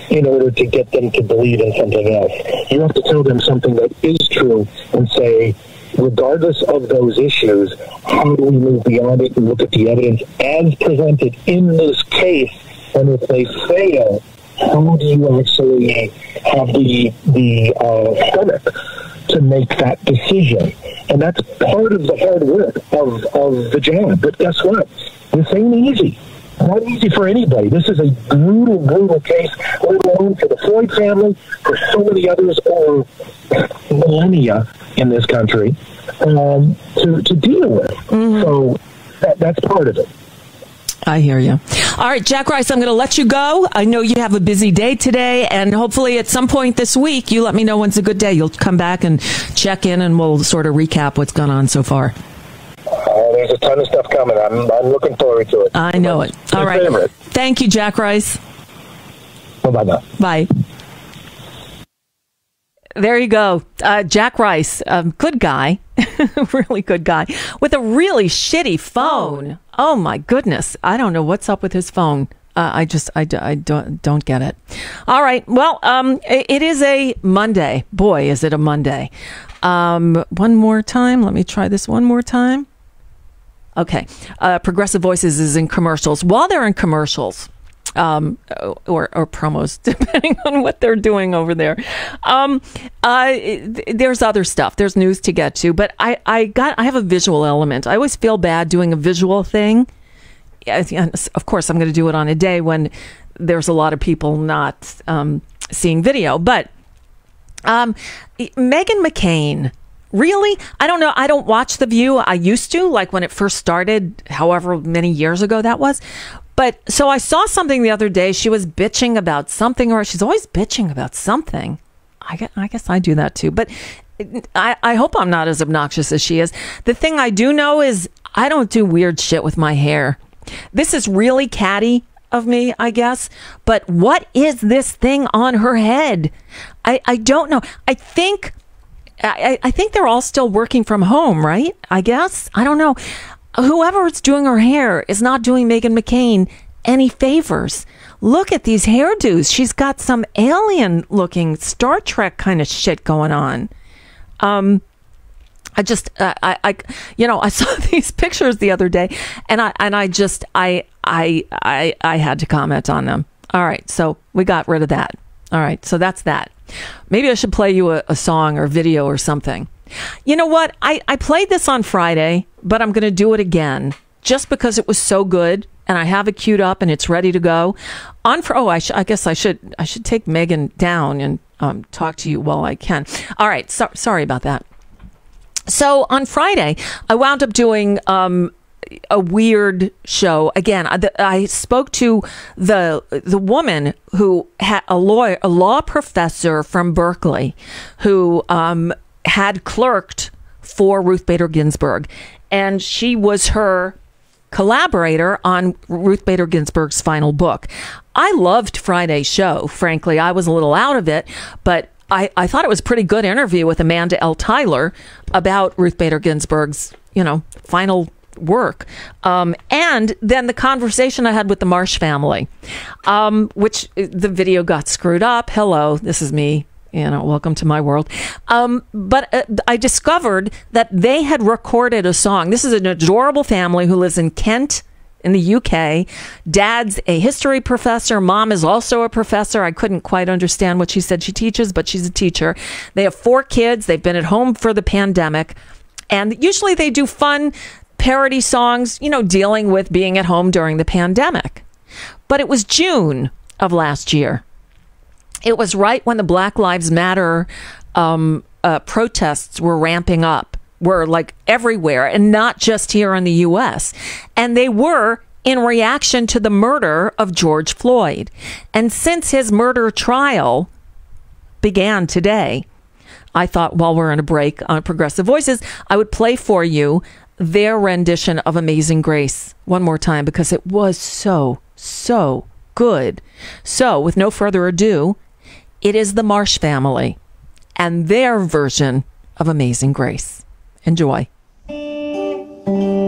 in order to get them to believe in something else. You have to tell them something that is true and say, regardless of those issues, how do we move beyond it and look at the evidence as presented in this case, and if they fail, how do you actually have the, the uh, stomach to make that decision? And that's part of the hard work of, of the job. But guess what? This ain't easy. Not easy for anybody. This is a brutal, brutal case, let alone for the Floyd family, for so many others over millennia in this country um, to, to deal with. Mm-hmm. So that, that's part of it. I hear you. All right, Jack Rice, I'm going to let you go. I know you have a busy day today, and hopefully at some point this week, you let me know when's a good day. You'll come back and check in, and we'll sort of recap what's gone on so far. Uh, there's a ton of stuff coming. I'm, I'm looking forward to it. I come know on. it. All My right. Favorite. Thank you, Jack Rice. Bye-bye now. Bye. There you go. Uh, Jack Rice, um, good guy, really good guy, with a really shitty phone. Oh, my goodness. I don't know what's up with his phone. Uh, I just, I, I don't, don't get it. All right. Well, um, it is a Monday. Boy, is it a Monday. Um, one more time. Let me try this one more time. Okay. Uh, Progressive Voices is in commercials. While they're in commercials, um, or, or promos, depending on what they're doing over there, um, uh, there's other stuff. There's news to get to. But I, I, got, I have a visual element. I always feel bad doing a visual thing. Of course, I'm going to do it on a day when there's a lot of people not um, seeing video. But um, Meghan McCain, really? I don't know. I don't watch The View. I used to, like when it first started, however many years ago that was. But so I saw something the other day. She was bitching about something, or she's always bitching about something. I guess I do that too. But I, I hope I'm not as obnoxious as she is. The thing I do know is I don't do weird shit with my hair. This is really catty of me, I guess. But what is this thing on her head? I, I don't know. I think I, I think they're all still working from home, right? I guess. I don't know. Whoever is doing her hair is not doing Meghan McCain any favors. Look at these hairdos. She's got some alien looking Star Trek kind of shit going on. Um I just, uh, I, I, you know, I saw these pictures the other day, and I, and I just, I, I, I, I had to comment on them. All right, so we got rid of that. All right, so that's that. Maybe I should play you a, a song or video or something. You know what? I, I played this on Friday, but I'm going to do it again just because it was so good, and I have it queued up and it's ready to go. On for, oh, I, sh I guess I should, I should take Meghan down and um, talk to you while I can. All right, so sorry about that. So on Friday, I wound up doing um, a weird show again. I, I spoke to the the woman who had a lawyer, a law professor from Berkeley, who um, had clerked for Ruth Bader Ginsburg, and she was her collaborator on Ruth Bader Ginsburg's final book. I loved Friday's show. Frankly, I was a little out of it, but I, I thought it was a pretty good interview with Amanda L. Tyler about Ruth Bader Ginsburg's, you know, final work. Um, and then the conversation I had with the Marsh family, um, which the video got screwed up. Hello, this is me. You know, welcome to my world. Um, but uh, I discovered that they had recorded a song. This is an adorable family who lives in Kent, in the U K. Dad's a history professor. Mom is also a professor. I couldn't quite understand what she said she teaches, but she's a teacher. They have four kids. They've been at home for the pandemic. And usually they do fun parody songs, you know, dealing with being at home during the pandemic. But it was June of last year. It was right when the Black Lives Matter um, uh, protests were ramping up. Were like everywhere, and not just here in the U S. And they were in reaction to the murder of George Floyd. And since his murder trial began today, I thought while we're on a break on Progressive Voices, I would play for you their rendition of Amazing Grace one more time, because it was so, so good. So with no further ado, it is the Marsh family and their version of Amazing Grace. Enjoy. Thank you.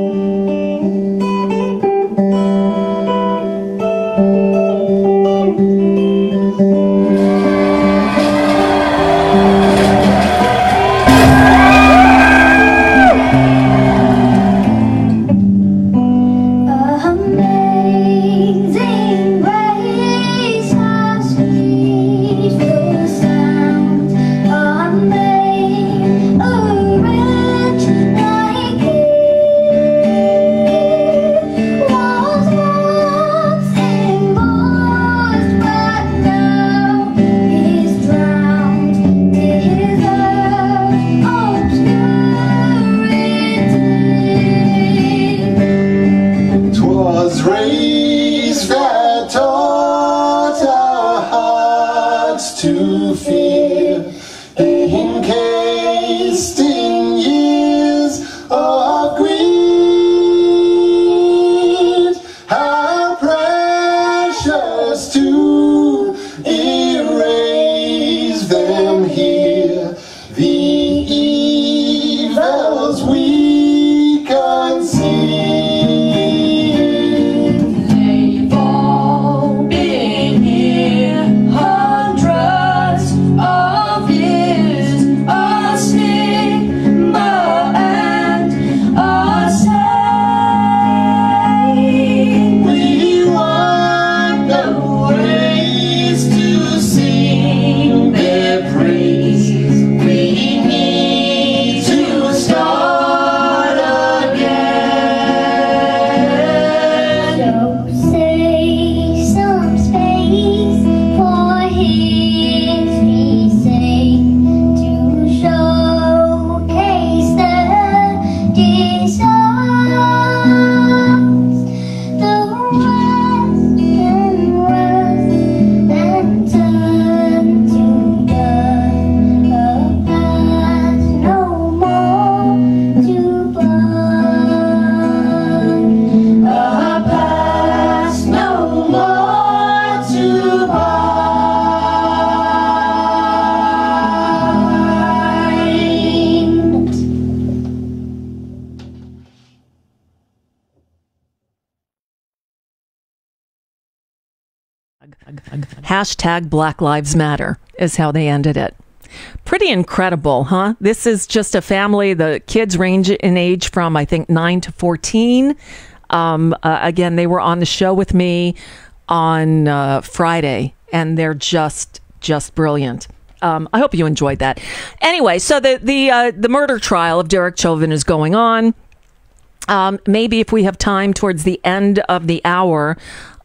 Hashtag Black Lives Matter is how they ended it. Pretty incredible, huh? This is just a family. The kids range in age from, I think, nine to fourteen. Um, uh, again, they were on the show with me on uh, Friday, and they're just, just brilliant. Um, I hope you enjoyed that. Anyway, so the, the, uh, the murder trial of Derek Chauvin is going on. Um, maybe if we have time towards the end of the hour,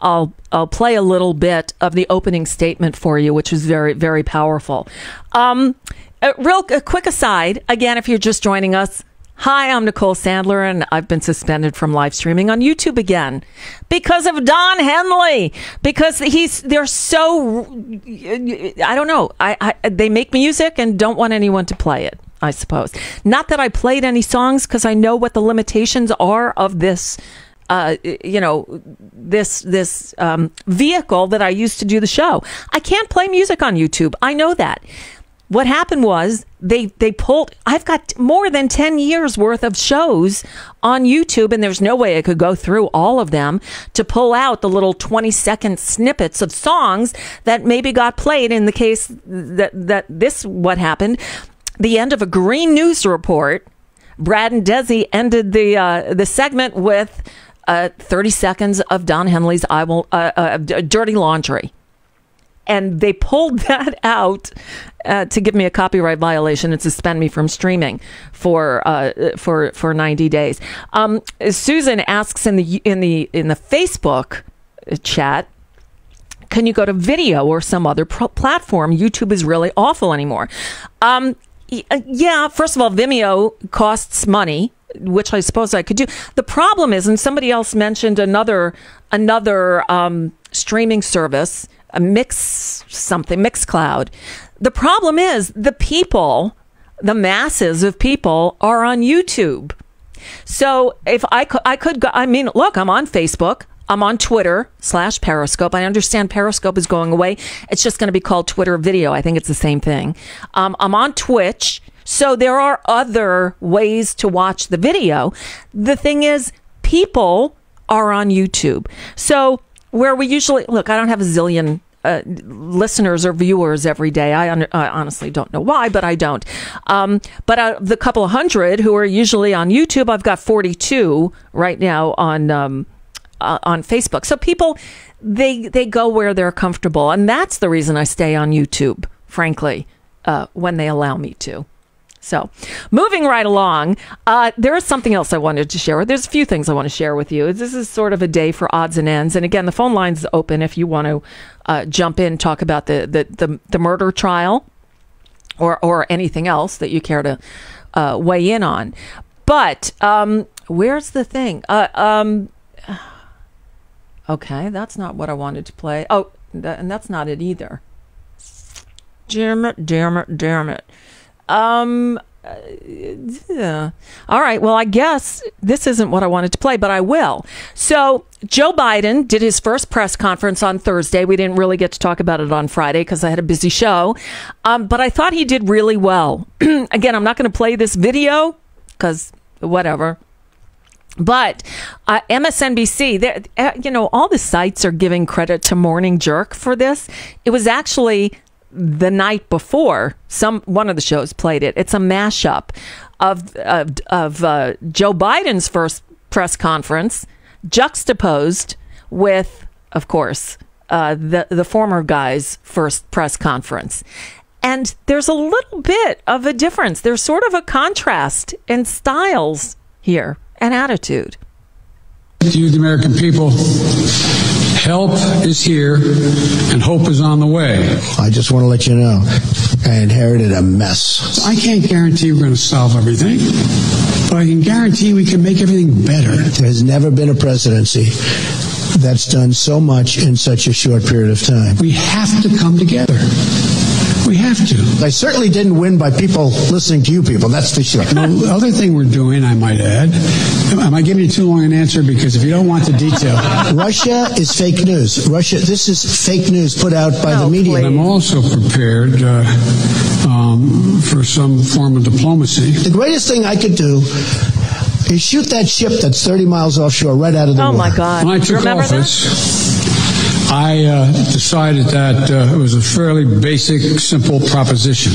I'll I'll play a little bit of the opening statement for you, which was very, very powerful. Um, a real a quick aside, again, if you're just joining us, hi, I'm Nicole Sandler, and I've been suspended from live streaming on YouTube again because of Don Henley, because he's they're so, I don't know, I, I they make music and don't want anyone to play it, I suppose. Not that I played any songs, because I know what the limitations are of this Uh, you know, this this um, vehicle that I used to do the show. I can't play music on YouTube. I know that. What happened was they they pulled. I've got more than ten years worth of shows on YouTube, and there's no way I could go through all of them to pull out the little twenty second snippets of songs that maybe got played. In the case that that this what happened, the end of a Green News report. Brad and Desi ended the uh, the segment with. Uh, thirty seconds of Don Henley's I will, uh, uh, Dirty Laundry. And they pulled that out uh, to give me a copyright violation and suspend me from streaming for uh, for for ninety days. Um, Susan asks in the in the in the Facebook chat, can you go to video or some other pro platform? YouTube is really awful anymore. Um, yeah, first of all, Vimeo costs money, which I suppose I could do. The problem is, and somebody else mentioned another another um, streaming service, a mix something, Mixcloud. The problem is the people, the masses of people are on YouTube. So if I could, I could go, I mean, look, I'm on Facebook. I'm on Twitter slash Periscope. I understand Periscope is going away. It's just going to be called Twitter Video. I think it's the same thing. Um, I'm on Twitch. So there are other ways to watch the video. The thing is, people are on YouTube. So where we usually, look, I don't have a zillion uh, listeners or viewers every day. I, un I honestly don't know why, but I don't. Um, but out of the couple of hundred who are usually on YouTube, I've got forty-two right now on um, uh, on Facebook. So people, they, they go where they're comfortable. And that's the reason I stay on YouTube, frankly, uh, when they allow me to. So moving right along, uh, there is something else I wanted to share. There's a few things I want to share with you. This is sort of a day for odds and ends. And again, the phone line's open if you want to uh, jump in, talk about the, the, the, the murder trial or, or anything else that you care to uh, weigh in on. But um, where's the thing? Uh, um, okay, that's not what I wanted to play. Oh, th and that's not it either. Damn it, damn it, damn it. Um, yeah. All right. Well, I guess this isn't what I wanted to play, but I will. So Joe Biden did his first press conference on Thursday. We didn't really get to talk about it on Friday because I had a busy show. Um, but I thought he did really well. Again, I'm not going to play this video because whatever. But uh, M S N B C, uh, you know, all the sites are giving credit to Morning Jerk for this. It was actually the night before, some one of the shows played it. It's a mashup of of, of uh, Joe Biden's first press conference juxtaposed with, of course, uh, the the former guy's first press conference, and there's a little bit of a difference. There's sort of a contrast in styles here and attitude. To you, the American people. Help is here, and hope is on the way. I just want to let you know, I inherited a mess. I can't guarantee we're going to solve everything. But I can guarantee we can make everything better. There has never been a presidency that's done so much in such a short period of time. We have to come together. We have to. I certainly didn't win by people listening to you people, that's for sure. The other thing we're doing, I might add, am I giving you too long an answer? Because if you don't want the detail. Russia is fake news. Russia, this is fake news put out by oh, the media. Please. I'm also prepared uh, um, for some form of diplomacy. The greatest thing I could do is shoot that ship that's thirty miles offshore right out of the oh, water. Oh, my God. When I took Remember office... That? I uh, decided that uh, it was a fairly basic, simple proposition,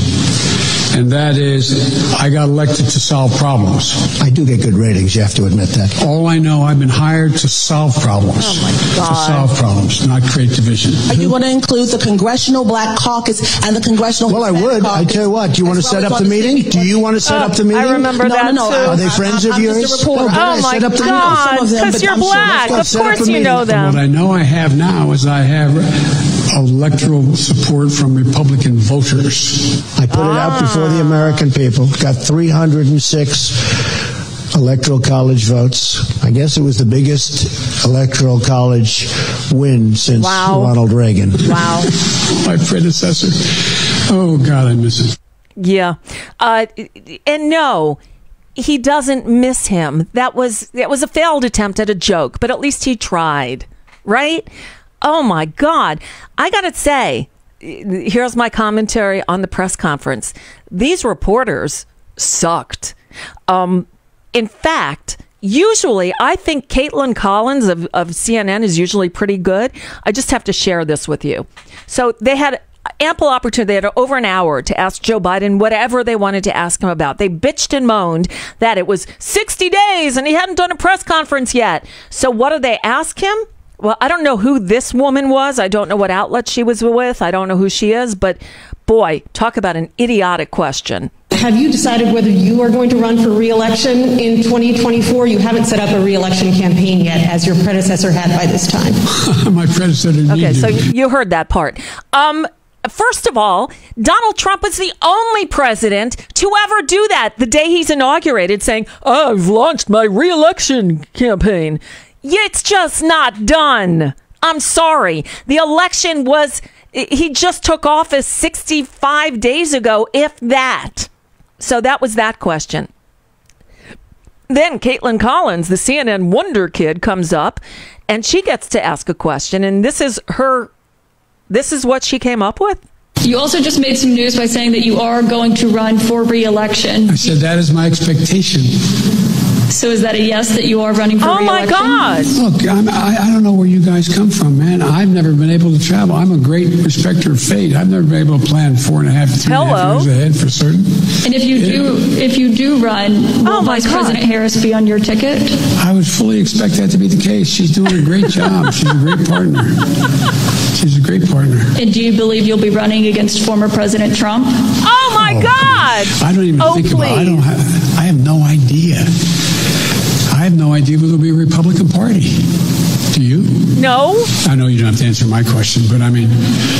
and that is I got elected to solve problems. I do get good ratings, you have to admit that. All I know, I've been hired to solve problems. Oh, my God. To solve problems, not create division. Are you going to include the Congressional Black Caucus and the Congressional Well, Senate I would. Caucus? I tell you what, do you want to set up the meeting? Do you want to set up the meeting? I remember no, that, no, no. too. Are they friends I'm, of I'm yours? No, oh, I my set up God, because you're I'm black. Sure. Of set course you know them. And what I know I have now is I have electoral support from Republican voters. I put ah. it out before the American people. Got three hundred six electoral college votes. I guess it was the biggest electoral college win since wow. Ronald Reagan. Wow. My predecessor. Oh, God, I miss it. Yeah. Uh, and no, he doesn't miss him. That was, that was a failed attempt at a joke, but at least he tried, right? Oh, my God. I got to say, here's my commentary on the press conference. These reporters sucked. Um, in fact, usually I think Caitlin Collins of, of C N N is usually pretty good. I just have to share this with you. So they had ample opportunity. They had over an hour to ask Joe Biden whatever they wanted to ask him about. They bitched and moaned that it was sixty days and he hadn't done a press conference yet. So what do they ask him? Well, I don't know who this woman was. I don't know what outlet she was with. I don't know who she is. But, boy, talk about an idiotic question. Have you decided whether you are going to run for re-election in twenty twenty-four? You haven't set up a re-election campaign yet, as your predecessor had by this time. My predecessor needed. Okay, so you heard that part. Um, first of all, Donald Trump was the only president to ever do that the day he's inaugurated, saying, I've launched my re-election campaign. It's just not done. I'm sorry. The election was, he just took office sixty-five days ago, if that. So that was that question. Then Caitlin Collins, the C N N wonder kid, comes up and she gets to ask a question. And this is her, this is what she came up with. You also just made some news by saying that you are going to run for re-election. I said that is my expectation. So is that a yes that you are running for re-election? Oh, my God. Look, I'm, I, I don't know where you guys come from, man. I've never been able to travel. I'm a great respecter of fate. I've never been able to plan four and a half, three Hello. and a half years ahead for certain. And if you yeah. do if you do run, will oh Vice God. President Harris be on your ticket? I would fully expect that to be the case. She's doing a great job. She's a great partner. She's a great partner. And do you believe you'll be running against former President Trump? Oh, my oh, God. I don't even oh, think please. about it. I, don't have, I have no idea. I have no idea whether it will be a Republican Party. Do you? No. I know you don't have to answer my question, but I mean...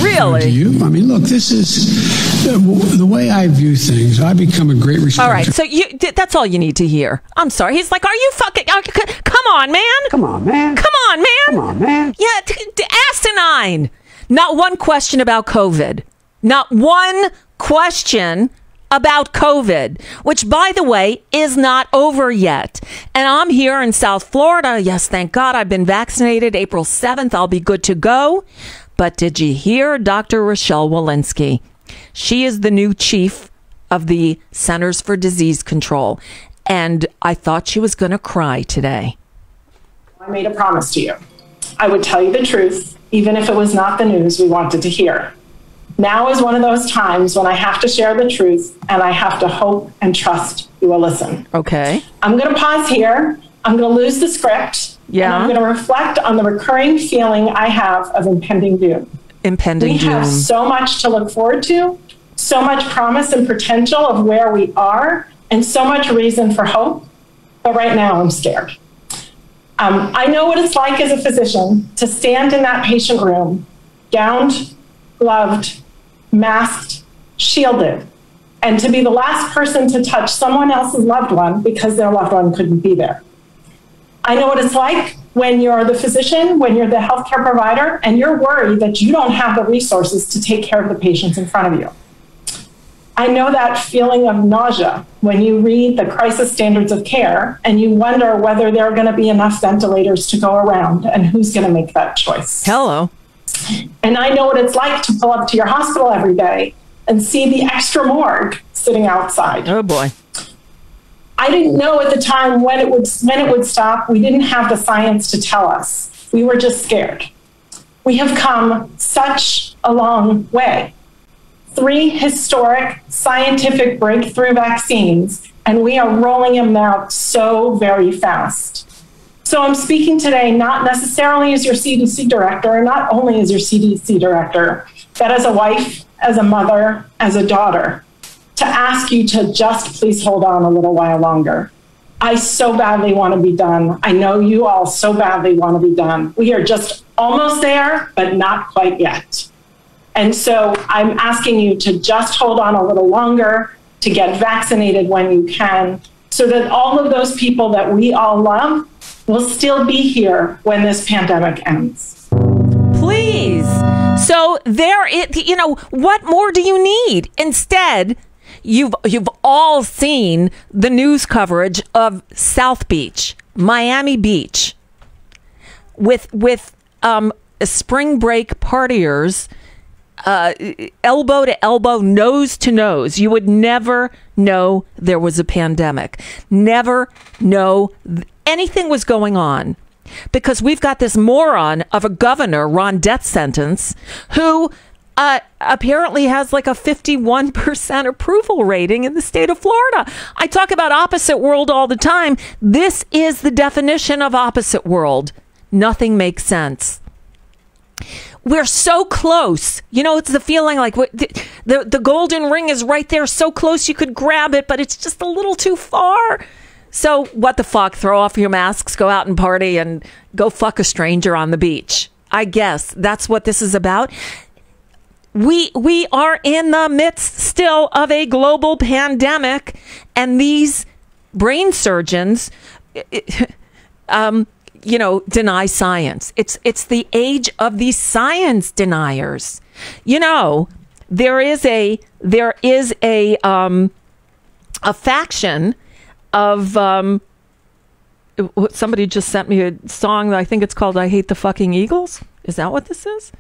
Really? Do you? I mean, look, this is... The, the way I view things, I become a great respecter. All right, so you, that's all you need to hear. I'm sorry. He's like, are you fucking... Are, come on, man. Come on, man. Come on, man. Come on, man. Yeah, t t asinine. Not one question about COVID. Not one question... about COVID, which, by the way, is not over yet. And I'm here in South Florida. Yes, thank God I've been vaccinated. April seventh, I'll be good to go. But did you hear Doctor Rochelle Walensky? She is the new chief of the Centers for Disease Control. And I thought she was going to cry today. I made a promise to you. I would tell you the truth, even if it was not the news we wanted to hear. Now is one of those times when I have to share the truth, and I have to hope and trust you will listen. Okay. I'm going to pause here. I'm going to lose the script. Yeah. And I'm going to reflect on the recurring feeling I have of impending doom. Impending doom. We have so much to look forward to, so much promise and potential of where we are, and so much reason for hope. But right now, I'm scared. Um, I know what it's like as a physician to stand in that patient room, gowned, gloved, masked, shielded, and to be the last person to touch someone else's loved one because their loved one couldn't be there. I know what it's like when you're the physician, when you're the healthcare provider, and you're worried that you don't have the resources to take care of the patients in front of you. I know that feeling of nausea when you read the crisis standards of care and you wonder whether there are going to be enough ventilators to go around and who's going to make that choice. Hello. And I know what it's like to pull up to your hospital every day and see the extra morgue sitting outside. Oh, boy. I didn't know at the time when it would when it would stop. We didn't have the science to tell us. We were just scared. We have come such a long way. Three historic scientific breakthrough vaccines, and we are rolling them out so very fast. So I'm speaking today not necessarily as your C D C director, not only as your C D C director, but as a wife, as a mother, as a daughter, to ask you to just please hold on a little while longer. I so badly want to be done. I know you all so badly want to be done. We are just almost there, but not quite yet. And so I'm asking you to just hold on a little longer, to get vaccinated when you can, so that all of those people that we all love will still be here when this pandemic ends. Please. So there it, you know, what more do you need? Instead, You've you've all seen the news coverage of South Beach, Miami Beach, with with um, spring break partiers, uh, elbow to elbow, nose to nose. You would never know there was a pandemic. Never know anything was going on, because we've got this moron of a governor, Ron Death Sentence, who Uh, apparently has like a fifty-one percent approval rating in the state of Florida. I talk about opposite world all the time. This is the definition of opposite world. Nothing makes sense. We're so close. You know, it's the feeling like what, the, the, the golden ring is right there, so close you could grab it, but it's just a little too far. So what the fuck? Throw off your masks, go out and party, and go fuck a stranger on the beach. I guess that's what this is about. We we are in the midst still of a global pandemic, and these brain surgeons, um, you know, deny science. It's it's the age of these science deniers. You know, there is a there is a um, a faction of. Um, somebody just sent me a song that I think it's called "I Hate the Fucking Eagles." Is that what this is?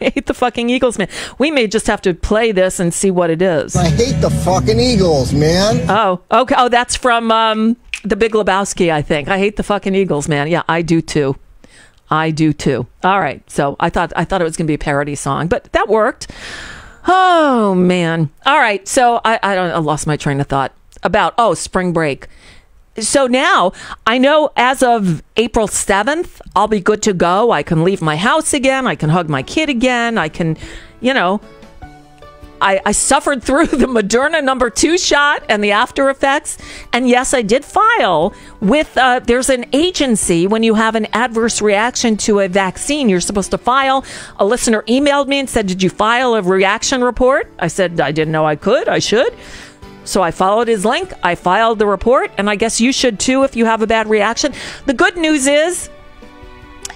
I hate the fucking Eagles, man. We may just have to play this and see what it is. I hate the fucking Eagles, man. Oh, okay. Oh, that's from um, The Big Lebowski, I think. I hate the fucking Eagles, man. Yeah, I do too. I do too. All right. So I thought I thought it was going to be a parody song, but that worked. Oh, man. All right. So I, I don't. I lost my train of thought about oh spring break. So now I know as of April seventh, I'll be good to go. I can leave my house again. I can hug my kid again. I can, you know, I, I suffered through the Moderna number two shot and the after effects. And yes, I did file with, uh, there's an agency when you have an adverse reaction to a vaccine, you're supposed to file. A listener emailed me and said, did you file a reaction report? I said, I didn't know I could, I should. So I followed his link, I filed the report, and I guess you should too if you have a bad reaction. The good news is,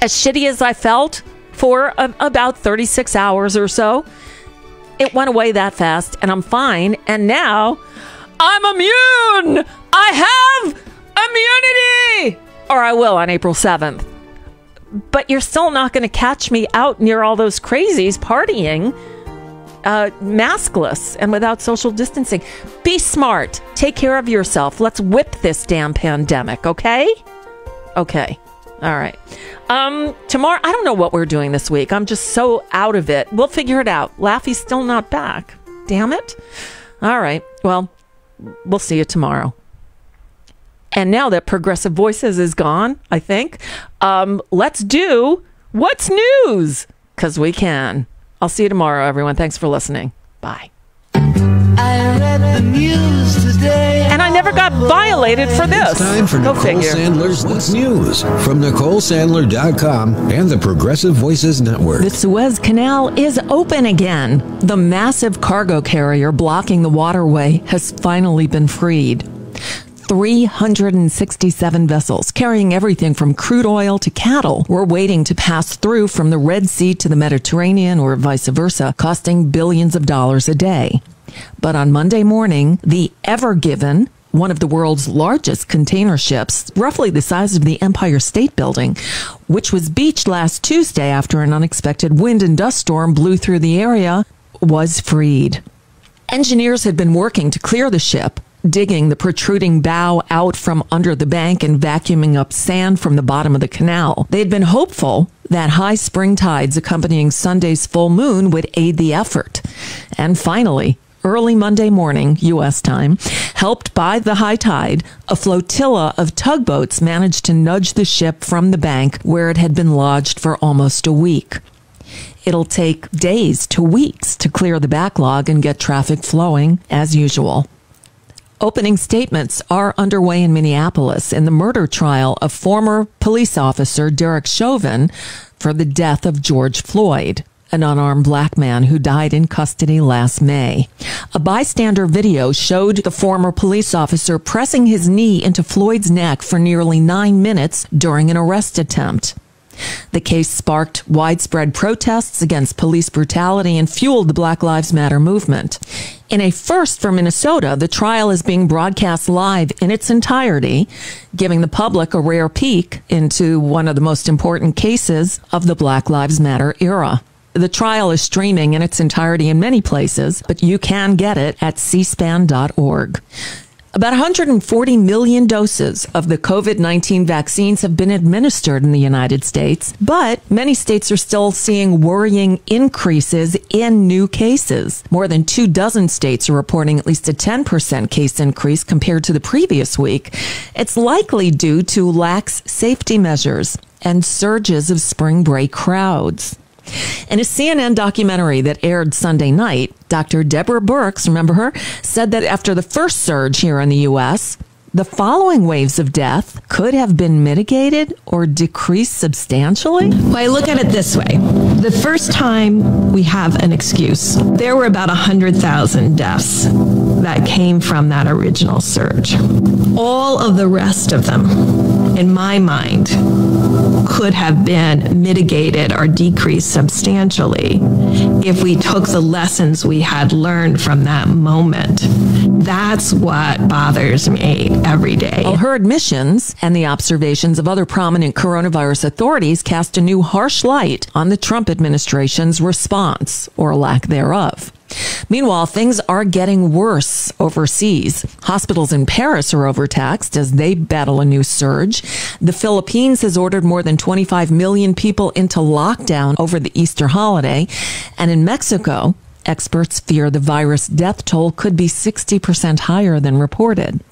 as shitty as I felt for a, about thirty-six hours or so, it went away that fast, and I'm fine, and now I'm immune! I have immunity! Or I will on April seventh. But you're still not going to catch me out near all those crazies partying. Uh, maskless and without social distancing. Be smart. Take care of yourself. Let's whip this damn pandemic, okay? Okay. All right. Um, tomorrow, I don't know what we're doing this week. I'm just so out of it. We'll figure it out. Laffy's still not back. Damn it. All right. Well, we'll see you tomorrow. And now that Progressive Voices is gone, I think, um, let's do What's News? Because we can. I'll see you tomorrow, everyone. Thanks for listening. Bye. the news today. And I never got violated for this. It's time for Nicole Sandler's What's News from Nicole Sandler dot com and the Progressive Voices Network. The Suez Canal is open again. The massive cargo carrier blocking the waterway has finally been freed. three hundred sixty-seven vessels carrying everything from crude oil to cattle were waiting to pass through from the Red Sea to the Mediterranean or vice versa, costing billions of dollars a day. But on Monday morning, the Ever Given, one of the world's largest container ships, roughly the size of the Empire State Building, which was beached last Tuesday after an unexpected wind and dust storm blew through the area, was freed. Engineers had been working to clear the ship, digging the protruding bow out from under the bank and vacuuming up sand from the bottom of the canal. They had been hopeful that high spring tides accompanying Sunday's full moon would aid the effort. And finally, early Monday morning, U S time, helped by the high tide, a flotilla of tugboats managed to nudge the ship from the bank where it had been lodged for almost a week. It'll take days to weeks to clear the backlog and get traffic flowing as usual. Opening statements are underway in Minneapolis in the murder trial of former police officer Derek Chauvin for the death of George Floyd, an unarmed black man who died in custody last May. A bystander video showed the former police officer pressing his knee into Floyd's neck for nearly nine minutes during an arrest attempt. The case sparked widespread protests against police brutality and fueled the Black Lives Matter movement. In a first for Minnesota, the trial is being broadcast live in its entirety, giving the public a rare peek into one of the most important cases of the Black Lives Matter era. The trial is streaming in its entirety in many places, but you can get it at c span dot org. About one hundred forty million doses of the COVID nineteen vaccines have been administered in the United States, but many states are still seeing worrying increases in new cases. More than two dozen states are reporting at least a ten percent case increase compared to the previous week. It's likely due to lax safety measures and surges of spring break crowds. In a C N N documentary that aired Sunday night, Doctor Deborah Birx, remember her, said that after the first surge here in the U S, the following waves of death could have been mitigated or decreased substantially. Well, I look at it this way. The first time we have an excuse, there were about one hundred thousand deaths that came from that original surge. All of the rest of them, in my mind, could have been mitigated or decreased substantially if we took the lessons we had learned from that moment. That's what bothers me every day. Well, her admissions and the observations of other prominent coronavirus authorities cast a new harsh light on the Trump administration's response, or lack thereof. Meanwhile, things are getting worse overseas. Hospitals in Paris are overtaxed as they battle a new surge. The Philippines has ordered more than twenty-five million people into lockdown over the Easter holiday. And in Mexico, experts fear the virus death toll could be sixty percent higher than reported.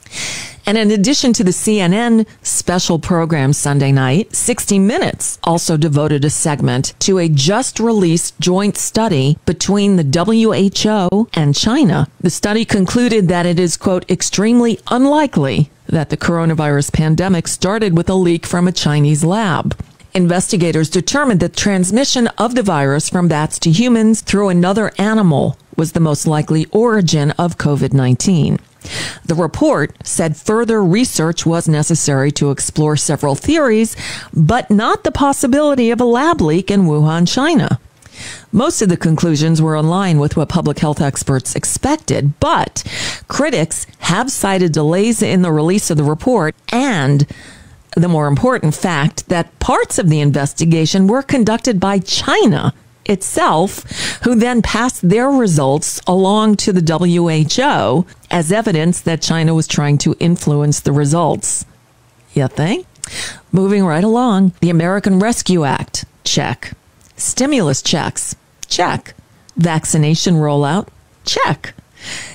And in addition to the C N N special program Sunday night, sixty minutes also devoted a segment to a just-released joint study between the W H O and China. The study concluded that it is, quote, extremely unlikely that the coronavirus pandemic started with a leak from a Chinese lab. Investigators determined that transmission of the virus from bats to humans through another animal was the most likely origin of COVID nineteen. The report said further research was necessary to explore several theories, but not the possibility of a lab leak in Wuhan, China. Most of the conclusions were in line with what public health experts expected, but critics have cited delays in the release of the report and the more important fact that parts of the investigation were conducted by China itself, who then passed their results along to the W H O as evidence that China was trying to influence the results. You think? Moving right along, the American Rescue Act, check. Stimulus checks, check. Vaccination rollout, check.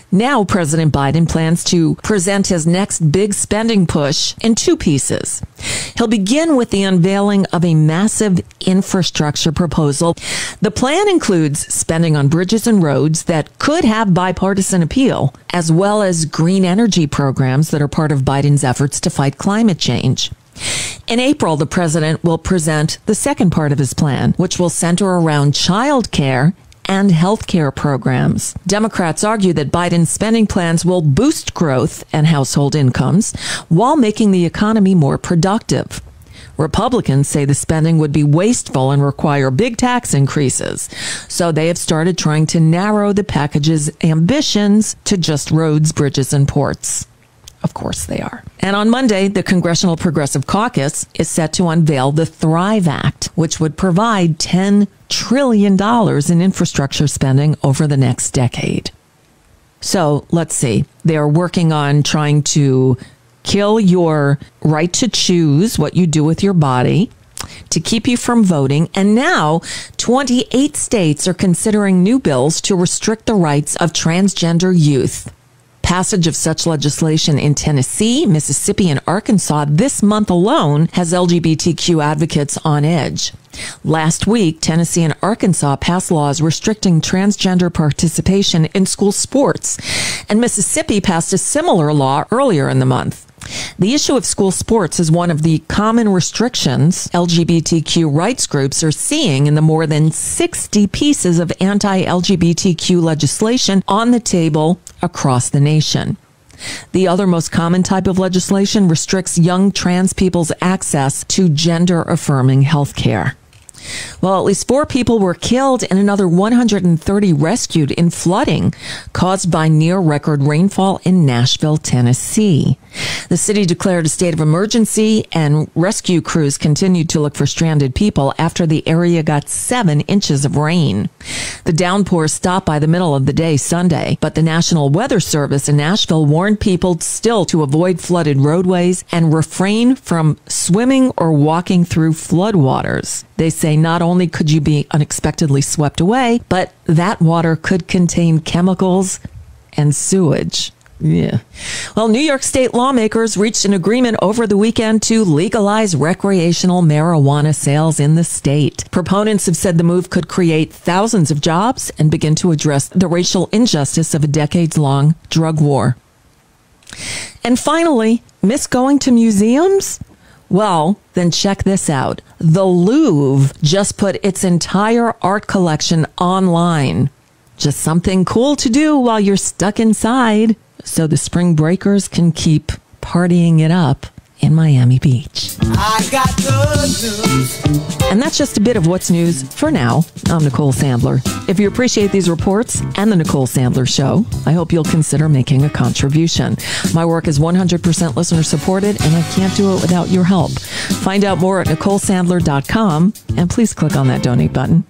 Now, President Biden plans to present his next big spending push in two pieces. He'll begin with the unveiling of a massive infrastructure proposal. The plan includes spending on bridges and roads that could have bipartisan appeal, as well as green energy programs that are part of Biden's efforts to fight climate change. In April, the president will present the second part of his plan, which will center around child care and health care programs. Democrats argue that Biden's spending plans will boost growth and household incomes while making the economy more productive. Republicans say the spending would be wasteful and require big tax increases, so they have started trying to narrow the package's ambitions to just roads, bridges, and ports. Of course they are. And on Monday, the Congressional Progressive Caucus is set to unveil the Thrive Act, which would provide ten trillion dollars in infrastructure spending over the next decade. So let's see. They are working on trying to kill your right to choose what you do with your body, to keep you from voting. And now twenty-eight states are considering new bills to restrict the rights of transgender youth. Passage of such legislation in Tennessee, Mississippi, and Arkansas this month alone has L G B T Q advocates on edge. Last week, Tennessee and Arkansas passed laws restricting transgender participation in school sports, and Mississippi passed a similar law earlier in the month. The issue of school sports is one of the common restrictions L G B T Q rights groups are seeing in the more than sixty pieces of anti-L G B T Q legislation on the table across the nation. The other most common type of legislation restricts young trans people's access to gender-affirming health care. Well, at least four people were killed and another one hundred thirty rescued in flooding caused by near-record rainfall in Nashville, Tennessee. The city declared a state of emergency and rescue crews continued to look for stranded people after the area got seven inches of rain. The downpour stopped by the middle of the day Sunday, but the National Weather Service in Nashville warned people still to avoid flooded roadways and refrain from swimming or walking through floodwaters. They say not only could you be unexpectedly swept away, but that water could contain chemicals and sewage. Yeah. Well, New York State lawmakers reached an agreement over the weekend to legalize recreational marijuana sales in the state. Proponents have said the move could create thousands of jobs and begin to address the racial injustice of a decades-long drug war. And finally, miss going to museums? Well, then check this out. The Louvre just put its entire art collection online. Just something cool to do while you're stuck inside, so the spring breakers can keep partying it up in Miami Beach. I got the news. And that's just a bit of what's news for now. I'm Nicole Sandler. If you appreciate these reports and the Nicole Sandler Show, I hope you'll consider making a contribution. My work is one hundred percent listener supported, and I can't do it without your help. Find out more at Nicole Sandler dot com, and please click on that donate button.